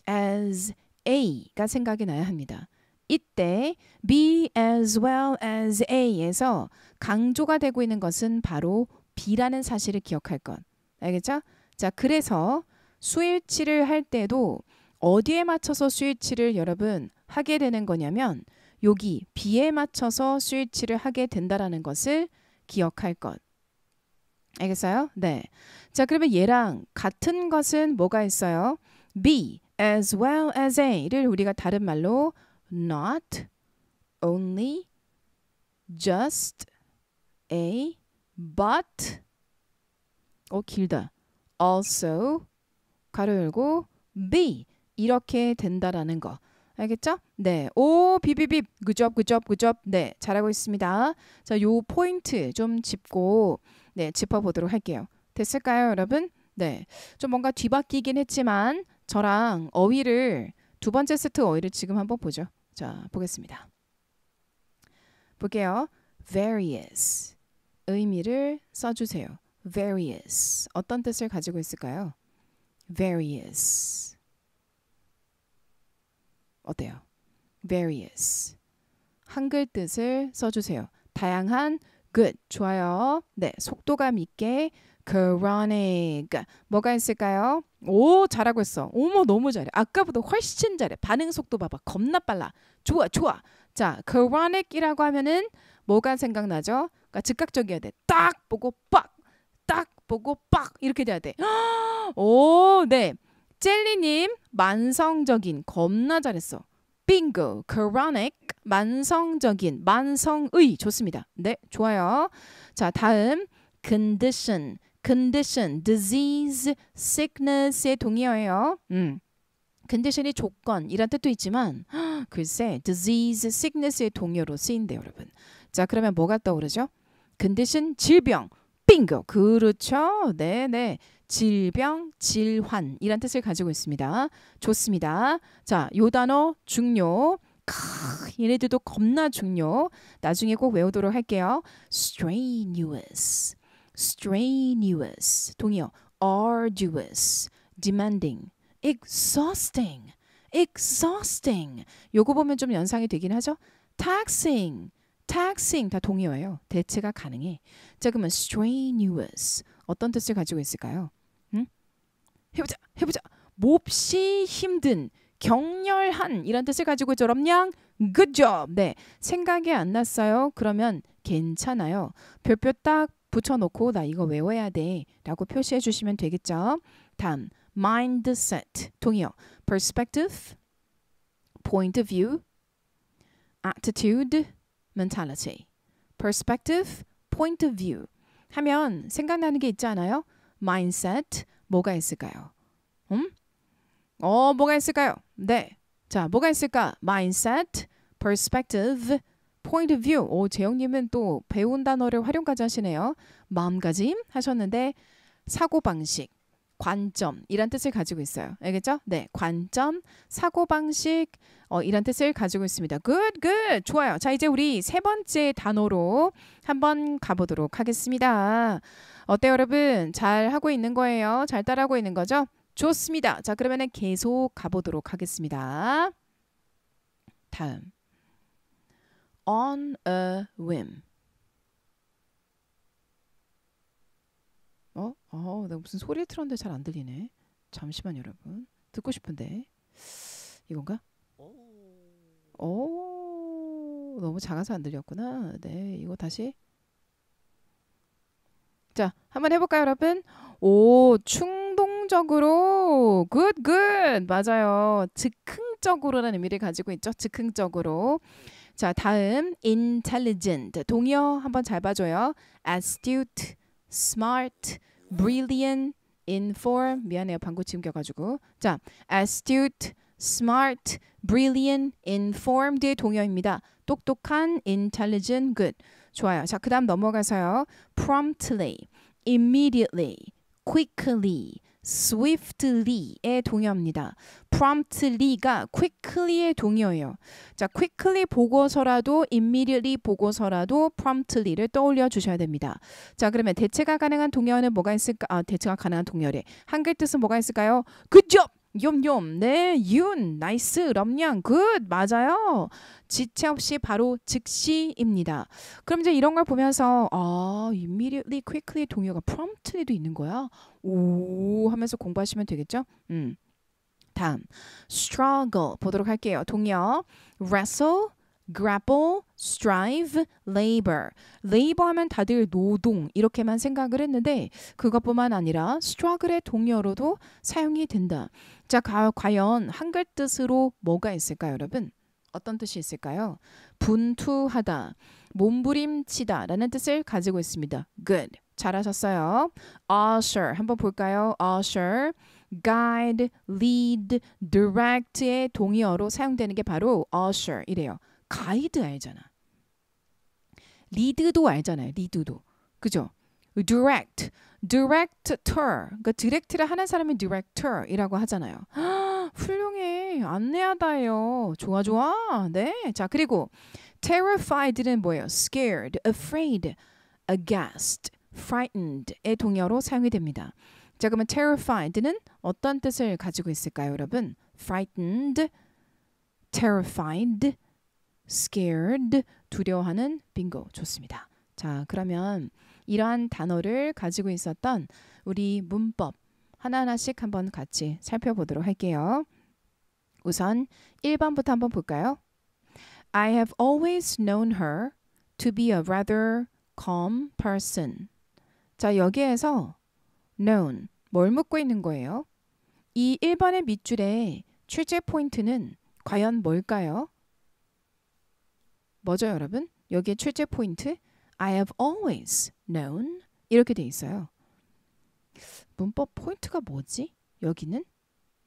as a가 생각이 나야 합니다. 이때 be as well as a에서 강조가 되고 있는 것은 바로 be라는 사실을 기억할 것. 알겠죠? 자, 그래서 수일치를 할 때도 어디에 맞춰서 수일치를 여러분 하게 되는 거냐면 여기 B에 맞춰서 수일치를 하게 된다라는 것을 기억할 것. 알겠어요? 네. 자, 그러면 얘랑 같은 것은 뭐가 있어요? be as well as a를 우리가 다른 말로 not, only, just, a, but, 길다. also, 가로 열고 be 이렇게 된다라는 거. 알겠죠? 네. 오, 비비비. good job. 네. 잘하고 있습니다. 자, 요 포인트 좀 짚고 네, 짚어 보도록 할게요. 됐을까요, 여러분? 네. 좀 뭔가 뒤바뀌긴 했지만 저랑 어휘를 두 번째 세트 어휘를 지금 한번 보죠. 자, 보겠습니다. 볼게요. various 의미를 써 주세요. various 어떤 뜻을 가지고 있을까요? various 어때요? various 한글 뜻을 써주세요. 다양한 good 좋아요. 네, 속도감 있게 chronic 뭐가 있을까요? 오, 잘하고 있어. 어머, 너무 잘해. 아까보다 훨씬 잘해. 반응 속도 봐봐. 겁나 빨라. 좋아. 자, chronic이라고 하면은 뭐가 생각나죠? 그러니까 즉각적이어야 돼. 딱 보고 빡! 딱 보고 빡! 이렇게 돼야 돼. 오, 네. 젤리님 만성적인 겁나 잘했어. 빙고 chronic 만성적인 만성의 좋습니다. 네, 좋아요. 자, 다음 condition disease sickness의 동의어예요. condition이 조건이란 뜻도 있지만 글쎄 disease sickness의 동의어로 쓰인대요, 여러분. 자, 그러면 뭐가 떠오르죠? condition 질병 빙고 그렇죠. 네네. 질병, 질환이란 뜻을 가지고 있습니다. 좋습니다. 자, 요 단어 중요. 얘네들도 겁나 중요. 나중에 꼭 외우도록 할게요. strenuous 동의어 arduous, demanding, exhausting 요거 보면 좀 연상이 되긴 하죠. taxing 다 동의어예요. 대체가 가능해. 자, 그러면 strenuous 어떤 뜻을 가지고 있을까요? 해보자. 몹시 힘든, 격렬한 이런 뜻을 가지고 있죠. 럼냥 good job. 네, 생각이 안 났어요. 그러면 괜찮아요. 별표 딱 붙여놓고 나 이거 외워야 돼 라고 표시해 주시면 되겠죠. 다음, mindset 동의어 perspective, point of view, attitude, mentality. perspective, point of view 하면 생각나는 게 있지 않아요? mindset 뭐가 있을까요? 뭐가 있을까요? 네. 자, 뭐가 있을까? mindset, perspective, point of view. 오, 재영님은 또 배운 단어를 활용까지 하시네요. 마음가짐 하셨는데 사고방식, 관점 이란 뜻을 가지고 있어요. 알겠죠? 네, 관점, 사고방식 이란 뜻을 가지고 있습니다. good 좋아요. 자, 이제 우리 세 번째 단어로 한번 가보도록 하겠습니다. 어때요, 여러분? 잘 하고 있는 거예요? 잘 따라하고 있는 거죠? 좋습니다. 자, 그러면은 계속 가보도록 하겠습니다. 다음, on a whim. 내가 무슨 소리를 틀었는데 잘 안 들리네. 잠시만, 여러분. 듣고 싶은데. 이건가? 오, 너무 작아서 안 들렸구나. 네, 이거 다시. 자, 한번 해볼까요, 여러분? 오, 충동적으로. good. 맞아요. 즉흥적으로라는 의미를 가지고 있죠. 즉흥적으로. 자, 다음, intelligent. 동의어 한번 잘 봐줘요. astute, smart, brilliant, inform. 미안해요, 방구 지금 껴가지고. 자, astute, smart, brilliant, informed의 동요입니다. 똑똑한, intelligent, good. 좋아요. 자, 그 다음 넘어가서요. promptly, immediately, quickly, swiftly의 동요입니다. promptly가 quickly의 동요예요. 자, quickly 보고서라도 immediately 보고서라도 promptly를 떠올려 주셔야 됩니다. 자, 그러면 대체가 가능한 동요는 뭐가 있을까? 대체가 가능한 동요래. 한글 뜻은 뭐가 있을까요? good job! 욤욤. 네, 윤, 나이스, 럼냥, 굿, 맞아요. 지체 없이 바로 즉시입니다. 그럼 이제 이런 걸 보면서 immediately, quickly 동요가 promptly도 있는 거야? 오, 하면서 공부하시면 되겠죠? 다음, struggle 보도록 할게요. 동요, wrestle, grapple, strive, labor. labor 하면 다들 노동 이렇게만 생각을 했는데 그것뿐만 아니라 struggle의 동요로도 사용이 된다. 자, 과연 한글 뜻으로 뭐가 있을까요, 여러분? 어떤 뜻이 있을까요? 분투하다, 몸부림치다라는 뜻을 가지고 있습니다. Good. 잘하셨어요. Usher 한번 볼까요? Usher, guide, lead, direct의 동의어로 사용되는 게 바로 usher 이래요. 가이드 알잖아. 리드도 알잖아요. 리드도. 그죠? direct, director. 그러니까 디렉트를 하는 사람이 director이라고 하잖아요. 헉, 훌륭해. 안내하다예요. 좋아 좋아. 네. 자, 그리고 terrified는 뭐예요? scared, afraid, aghast. frightened의 동요로 사용이 됩니다. 자, 그러면 terrified는 어떤 뜻을 가지고 있을까요, 여러분? frightened, terrified, scared, 두려워하는 빙고. 좋습니다. 자, 그러면 이러한 단어를 가지고 있었던 우리 문법 하나하나씩 한번 같이 살펴보도록 할게요. 우선 1번부터 한번 볼까요? I have always known her to be a rather calm person. 자, 여기에서 known, 뭘 묻고 있는 거예요? 이 1번의 밑줄에 출제 포인트는 과연 뭘까요? 뭐죠, 여러분? 여기에 출제 포인트 I have always known 이렇게 돼 있어요. 문법 포인트가 뭐지? 여기는?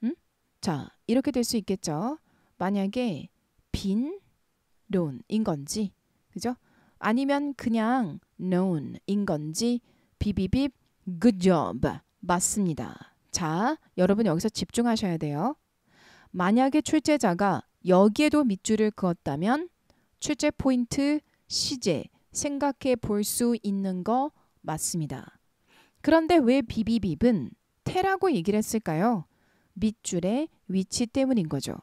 응? 자, 이렇게 될 수 있겠죠? 만약에 빈 론인 건지, 그죠? 아니면 그냥 known인 건지 비비빕 good job 맞습니다. 자, 여러분 여기서 집중하셔야 돼요. 만약에 출제자가 여기에도 밑줄을 그었다면 출제 포인트 시제 생각해 볼 수 있는 거 맞습니다. 그런데 왜 비비빕은 테라고 얘기를 했을까요? 밑줄의 위치 때문인 거죠.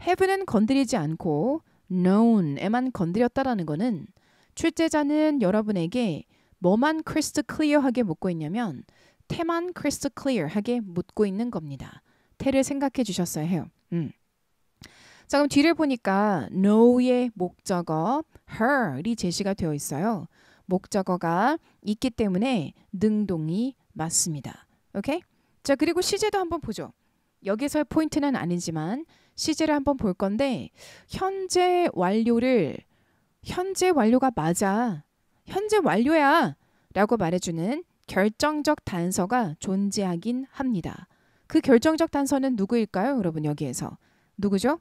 have는 건드리지 않고 known에만 건드렸다라는 거는 출제자는 여러분에게 뭐만 크리스트 클리어하게 묻고 있냐면 테만 크리스트 클리어하게 묻고 있는 겁니다. 테를 생각해 주셨어야 해요. 자, 그럼 뒤를 보니까 know의 목적어 her이 제시가 되어 있어요. 목적어가 있기 때문에 능동이 맞습니다. 오케이? 자, 그리고 시제도 한번 보죠. 여기서의 포인트는 아니지만 시제를 한번 볼 건데 현재 완료를 현재 완료가 맞아. 현재 완료야 라고 말해주는 결정적 단서가 존재하긴 합니다. 그 결정적 단서는 누구일까요? 여러분 여기에서 누구죠?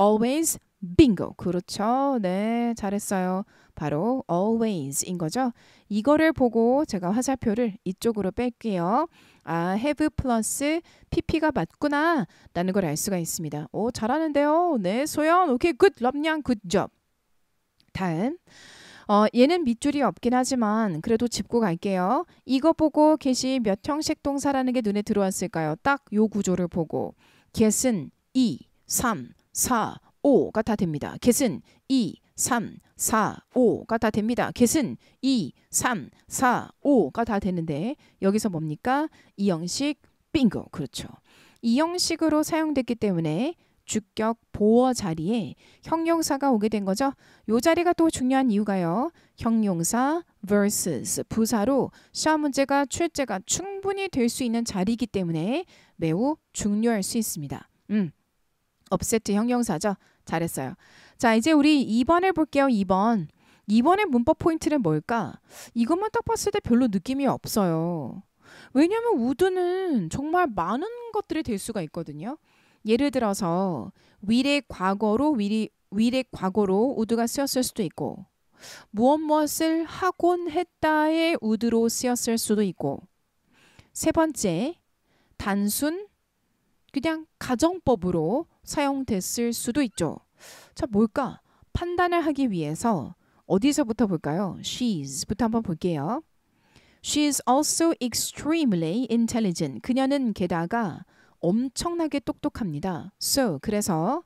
always bingo. 그렇죠. 네, 잘했어요. 바로 always인 거죠. 이거를 보고 제가 화살표를 이쪽으로 뺄게요. 아, have 플러스 pp가 맞구나 라는 걸 알 수가 있습니다. 오, 잘하는데요. 네, 소연. 오케이, 굿. 럼냥 굿 job. 다음. 얘는 밑줄이 없긴 하지만 그래도 짚고 갈게요. 이거 보고 get이 몇 형식 동사라는 게 눈에 들어왔을까요? 딱 요 구조를 보고 get은 2, 3, 4, 5가 다 됩니다. get은 2, 3, 4, 5가 다 됩니다. get은 2, 3, 4, 5가 다 되는데 여기서 뭡니까? 이 형식 빙고. 그렇죠. 이 형식으로 사용됐기 때문에 주격 보어 자리에 형용사가 오게 된 거죠. 이 자리가 또 중요한 이유가요. 형용사 versus 부사로 시험 문제가 출제가 충분히 될 수 있는 자리이기 때문에 매우 중요할 수 있습니다. 업세트 형용사죠. 잘했어요. 자, 이제 우리 2번을 볼게요. 2번. 2번의 문법 포인트는 뭘까? 이것만 딱 봤을 때 별로 느낌이 없어요. 왜냐하면 would는 정말 많은 것들이 될 수가 있거든요. 예를 들어서 will의 과거로 would가 쓰였을 수도 있고 무엇무엇을 하곤 했다의 would로 쓰였을 수도 있고 세 번째, 단순 그냥 가정법으로 사용됐을 수도 있죠. 자, 뭘까? 판단을 하기 위해서 어디서부터 볼까요? she's부터 한번 볼게요. She's also extremely intelligent. 그녀는 게다가 엄청나게 똑똑합니다. So, 그래서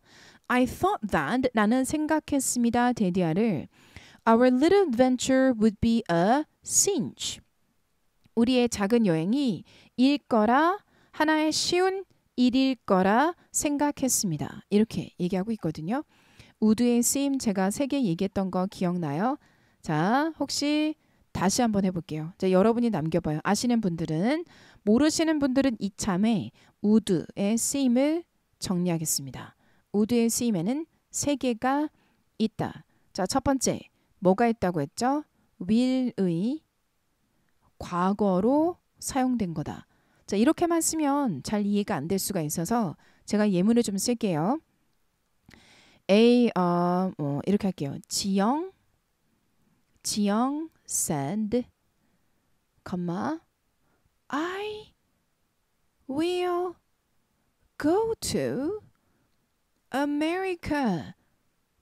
I thought that 나는 생각했습니다. 데디아를 Our little adventure would be a cinch. 우리의 작은 여행이 일 거라, 하나의 쉬운 일일 거라 생각했습니다. 이렇게 얘기하고 있거든요. 우드의 쓰임 제가 3개 얘기했던 거 기억나요? 자, 혹시 다시 한번 해볼게요. 자, 여러분이 남겨봐요. 아시는 분들은, 모르시는 분들은 이참에 우드의 쓰임을 정리하겠습니다. 우드의 쓰임에는 3개가 있다. 자, 첫 번째, 뭐가 있다고 했죠? will의 과거로 사용된 거다. 자, 이렇게만 쓰면 잘 이해가 안 될 수가 있어서 제가 예문을 좀 쓸게요. A, 이렇게 할게요. 지영 said, I will go to America.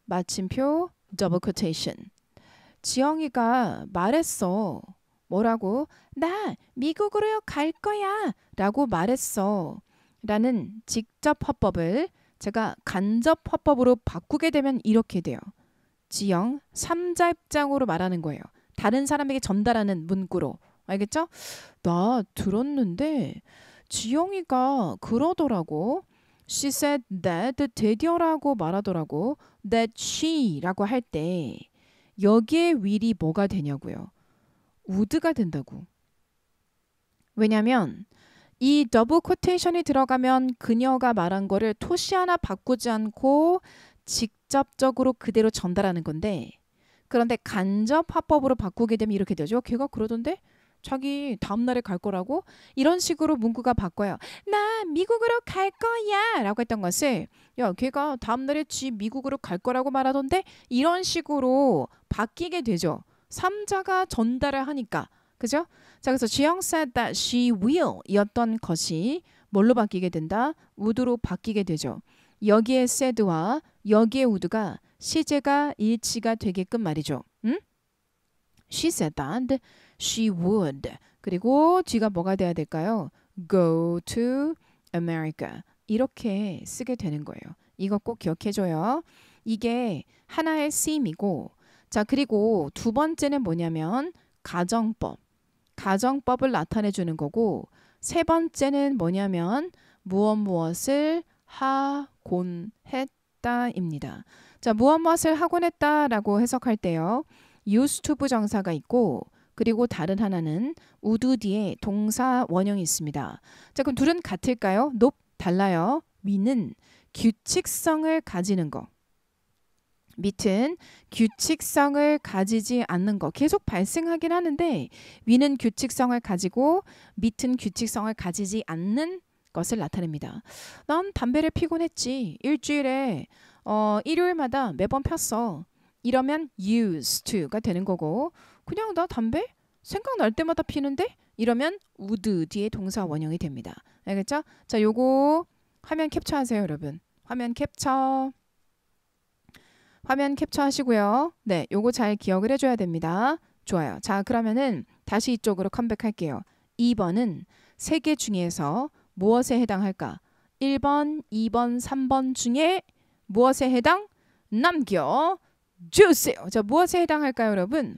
마침표 double quotation. 지영이가 말했어. 뭐라고? 나 미국으로 갈 거야 라고 말했어 라는 직접 화법을 제가 간접 화법으로 바꾸게 되면 이렇게 돼요. 지영 3자 입장으로 말하는 거예요. 다른 사람에게 전달하는 문구로. 알겠죠? 나 들었는데 지영이가 그러더라고. She said that 드디어라고 말하더라고. That she라고 할 때 여기에 will이 뭐가 되냐고요. would가 된다고. 왜냐면 이 더블 쿼테이션이 들어가면 그녀가 말한 거를 토시 하나 바꾸지 않고 직접적으로 그대로 전달하는 건데, 그런데 간접 화법으로 바꾸게 되면 이렇게 되죠. 걔가 그러던데? 자기 다음 날에 갈 거라고? 이런 식으로 문구가 바꿔요. 나 미국으로 갈 거야 라고 했던 것을, 야 걔가 다음 날에 지 미국으로 갈 거라고 말하던데? 이런 식으로 바뀌게 되죠. 3자가 전달을 하니까. 그죠? 자, 그래서 지영 said that she will 이었던 것이 뭘로 바뀌게 된다? would로 바뀌게 되죠. 여기에 said와 여기에 would가 시제가 일치가 되게끔 말이죠. 응? She said that she would. 그리고 뒤가 뭐가 돼야 될까요? go to America. 이렇게 쓰게 되는 거예요. 이거 꼭 기억해줘요. 이게 하나의 쓰임이고, 자, 그리고 두 번째는 뭐냐면 가정법. 가정법을 나타내주는 거고, 세 번째는 뭐냐면 무엇무엇을 하곤 했다입니다. 자, 무엇무엇을 하곤 했다라고 해석할 때요. used to 부정사가 있고, 그리고 다른 하나는 would 뒤에 동사 원형이 있습니다. 자, 그럼 둘은 같을까요? nope, 달라요. 위는 규칙성을 가지는 거. 밑은 규칙성을 가지지 않는 거. 계속 발생하긴 하는데 위는 규칙성을 가지고 밑은 규칙성을 가지지 않는 것을 나타냅니다. 난 담배를 피곤 했지. 일주일에 일요일마다 매번 폈어. 이러면 used to가 되는 거고, 그냥 나 담배 생각날 때마다 피는데 이러면 would 뒤에 동사 원형이 됩니다. 알겠죠? 자, 요거 화면 캡처하세요, 여러분. 화면 캡처 하시고요. 네, 요거 잘 기억을 해줘야 됩니다. 좋아요. 자, 그러면은 다시 이쪽으로 컴백할게요. 2번은 3개 중에서 무엇에 해당할까? 1번, 2번, 3번 중에 무엇에 해당? 남겨주세요. 자, 무엇에 해당할까요, 여러분?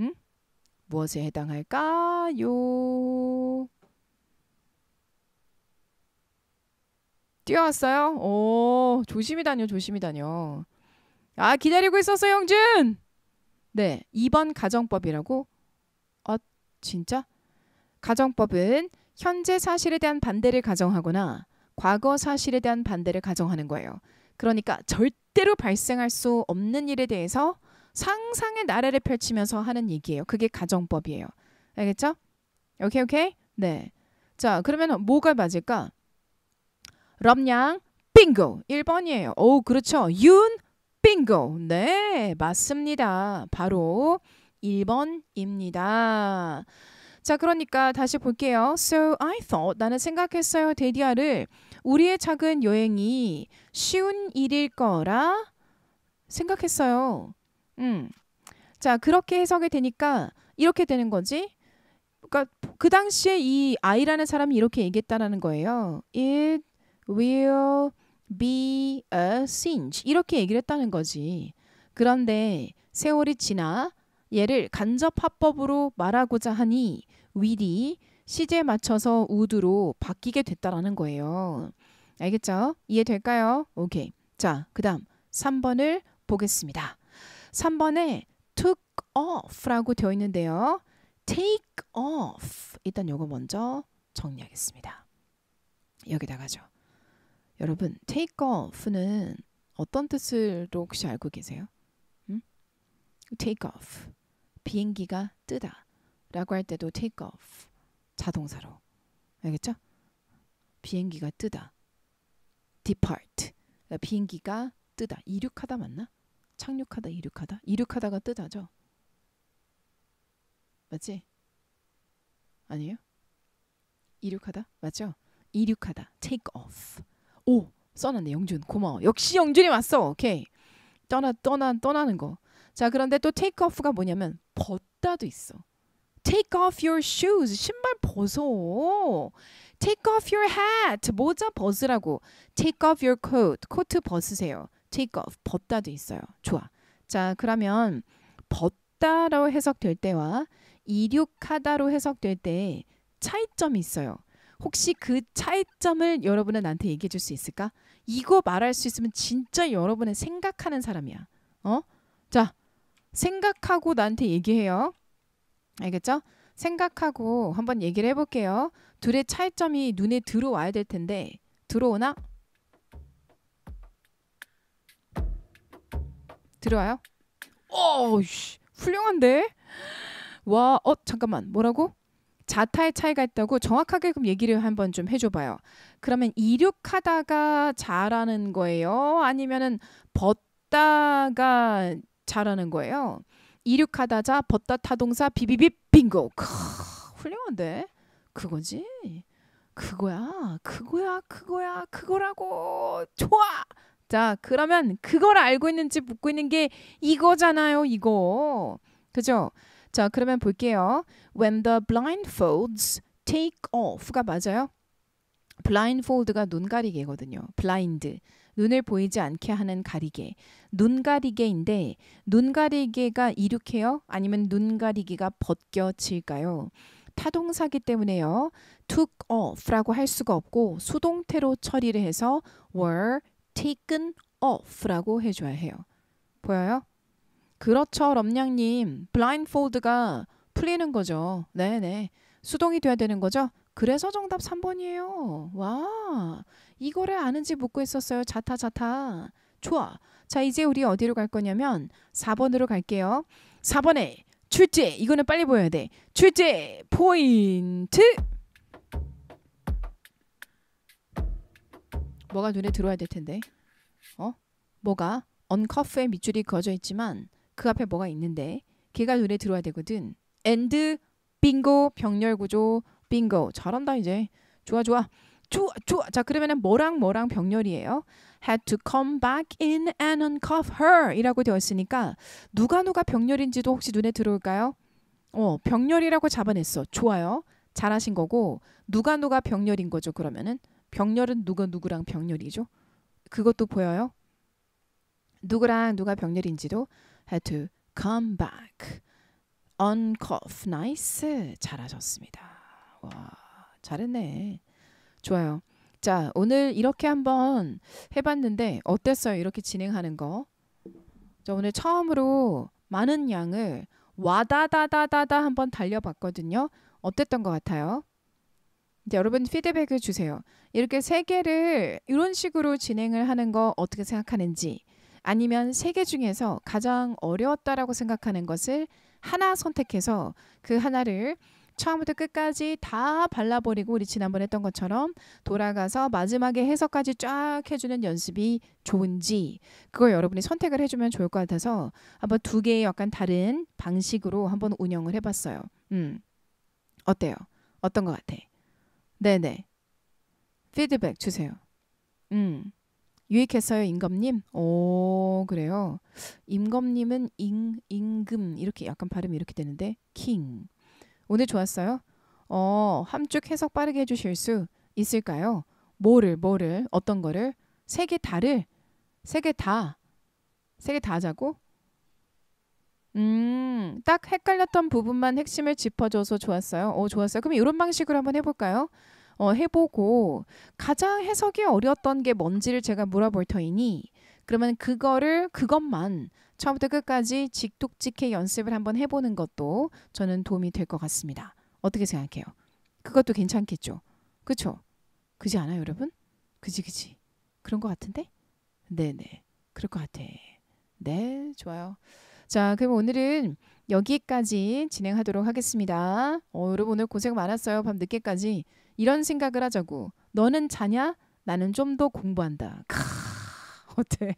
응? 무엇에 해당할까요? 뛰어왔어요? 오, 조심히 다녀. 아, 기다리고 있었어, 영준! 네, 2번 가정법이라고? 진짜? 가정법은 현재 사실에 대한 반대를 가정하거나 과거 사실에 대한 반대를 가정하는 거예요. 그러니까 절대로 발생할 수 없는 일에 대해서 상상의 나래를 펼치면서 하는 얘기예요. 그게 가정법이에요. 알겠죠? 오케이? 네. 자, 그러면 뭐가 맞을까? 럼양, 빙고. 1번이에요. 오, 그렇죠. 윤, 빙고. 네, 맞습니다. 바로 1번입니다. 자, 그러니까 다시 볼게요. So I thought, 나는 생각했어요. 데디아를 우리의 작은 여행이 쉬운 일일 거라 생각했어요. 자, 그렇게 해석이 되니까 이렇게 되는 거지. 그러니까 그 당시에 이 I라는 사람이 이렇게 얘기했다라는 거예요. It will be a cinch. 이렇게 얘기를 했다는 거지. 그런데 세월이 지나 얘를 간접 화법으로 말하고자 하니 will이 시제에 맞춰서 would로 바뀌게 됐다라는 거예요. 알겠죠? 이해될까요? 오케이. 자, 그 다음 3번을 보겠습니다. 3번에 took off라고 되어 있는데요. take off. 일단 요거 먼저 정리하겠습니다. 여기다가죠. 여러분, take off는 어떤 뜻으로 혹시 알고 계세요? take off. 비행기가 뜨다 라고 할 때도 take off. 자동사로. 알겠죠? 비행기가 뜨다. depart. 비행기가 뜨다. 이륙하다 맞나? 착륙하다, 이륙하다. 이륙하다가 뜨다죠. 맞지? 아니에요? 이륙하다? 맞죠? 이륙하다. take off. 오! 써놨네. 영준. 고마워. 역시 영준이 왔어. 오케이. 떠나는 거. 자, 그런데 또 take off가 뭐냐면 벗다도 있어. take off your shoes. 신발 벗어. take off your hat. 모자 벗으라고. take off your coat. 코트 벗으세요. take off. 벗다도 있어요. 좋아. 자, 그러면 벗다로 해석될 때와 이륙하다로 해석될 때 차이점이 있어요. 혹시 그 차이점을 여러분은 나한테 얘기해 줄 수 있을까? 이거 말할 수 있으면 진짜 여러분은 생각하는 사람이야. 어? 자, 생각하고 나한테 얘기해요. 알겠죠? 생각하고 한번 얘기를 해볼게요. 둘의 차이점이 눈에 들어와야 될 텐데 들어오나? 들어와요? 오우씨, 훌륭한데? 와, 잠깐만, 뭐라고? 자타의 차이가 있다고? 정확하게 그럼 얘기를 한번 좀 해줘봐요. 그러면 이륙하다가 자라는 거예요? 아니면은 벗다가 자라는 거예요? 이륙하다 자, 벗다 타동사, 비비빕, 빙고. 크, 훌륭한데? 그거지? 그거야, 그거라고. 좋아! 자, 그러면 그걸 알고 있는지 묻고 있는 게 이거잖아요, 이거. 그죠? 자, 그러면 볼게요. When the blindfolds take off가 맞아요. blindfold가 눈 가리개거든요. blind. 눈을 보이지 않게 하는 가리개. 눈 가리개인데 눈 가리개가 이륙해요? 아니면 눈 가리개가 벗겨질까요? 타동사기 때문에요. took off라고 할 수가 없고 수동태로 처리를 해서 were taken off라고 해줘야 해요. 보여요? 그렇죠, 럼냥님. 블라인드폴드가 풀리는 거죠. 네네. 수동이 돼야 되는 거죠. 그래서 정답 3번이에요. 와, 이거를 아는지 묻고 있었어요. 자타. 좋아. 자, 이제 우리 어디로 갈 거냐면 4번으로 갈게요. 4번에 출제. 이거는 빨리 보여야 돼. 출제 포인트. 뭐가 눈에 들어와야 될 텐데. 뭐가? 언커프에 밑줄이 그어져 있지만 그 앞에 뭐가 있는데 걔가 눈에 들어와야 되거든. and, 빙고, 병렬구조, 빙고. 잘한다 이제. 좋아. 자, 그러면은 뭐랑 병렬이에요. had to come back in and uncuff her 이라고 되어 있으니까 누가 병렬인지도 혹시 눈에 들어올까요? 병렬이라고 잡아냈어. 좋아요. 잘하신 거고 누가 병렬인 거죠. 그러면은 병렬은 누구랑 병렬이죠. 그것도 보여요? 누구랑 누가 병렬인지도 had to come back, uncuff, nice. 잘하셨습니다. 와, 잘했네. 좋아요. 자, 오늘 이렇게 한번 해봤는데 어땠어요? 이렇게 진행하는 거. 저 오늘 처음으로 많은 양을 와다다다다다 한번 달려봤거든요. 어땠던 것 같아요? 이제 여러분 피드백을 주세요. 이렇게 세 개를 이런 식으로 진행을 하는 거 어떻게 생각하는지. 아니면 세 개 중에서 가장 어려웠다라고 생각하는 것을 하나 선택해서 그 하나를 처음부터 끝까지 다 발라버리고 우리 지난번 했던 것처럼 돌아가서 마지막에 해석까지 쫙 해주는 연습이 좋은지 그걸 여러분이 선택을 해주면 좋을 것 같아서 한번 두 개의 약간 다른 방식으로 한번 운영을 해봤어요. 어때요? 어떤 것 같아? 네네. 피드백 주세요. 유익했어요, 임검님? 오, 그래요. 임검님은 임금 이렇게 약간 발음이 이렇게 되는데 킹. 오늘 좋았어요? 함축 해석 빠르게 해주실 수 있을까요? 뭐를 어떤 거를 세 개 다 하자고? 딱 헷갈렸던 부분만 핵심을 짚어줘서 좋았어요. 좋았어요. 그럼 이런 방식으로 한번 해볼까요? 해보고 가장 해석이 어려웠던 게 뭔지를 제가 물어볼 터이니 그러면 그것만 처음부터 끝까지 직독직해 연습을 한번 해보는 것도 저는 도움이 될 것 같습니다. 어떻게 생각해요? 그것도 괜찮겠죠? 그쵸? 그지 않아요, 여러분? 그지. 그런 것 같은데? 네네. 그럴 것 같아. 네, 좋아요. 자, 그럼 오늘은 여기까지 진행하도록 하겠습니다. 여러분 오늘 고생 많았어요. 밤 늦게까지. 이런 생각을 하자고. 너는 자냐? 나는 좀 더 공부한다. 어때?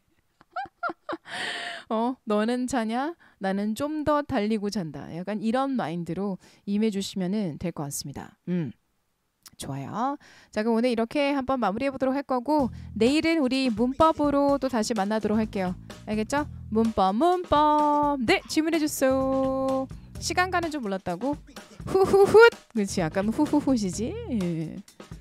너는 자냐? 나는 좀 더 달리고 잔다. 약간 이런 마인드로 임해주시면 될 것 같습니다. 좋아요. 자, 그럼 오늘 이렇게 한번 마무리해보도록 할 거고, 내일은 우리 문법으로 또 다시 만나도록 할게요. 알겠죠? 문법. 네, 질문해줬어요. 시간 가는 줄 몰랐다고? 후후훗. 그렇지, 약간 후후훗이지.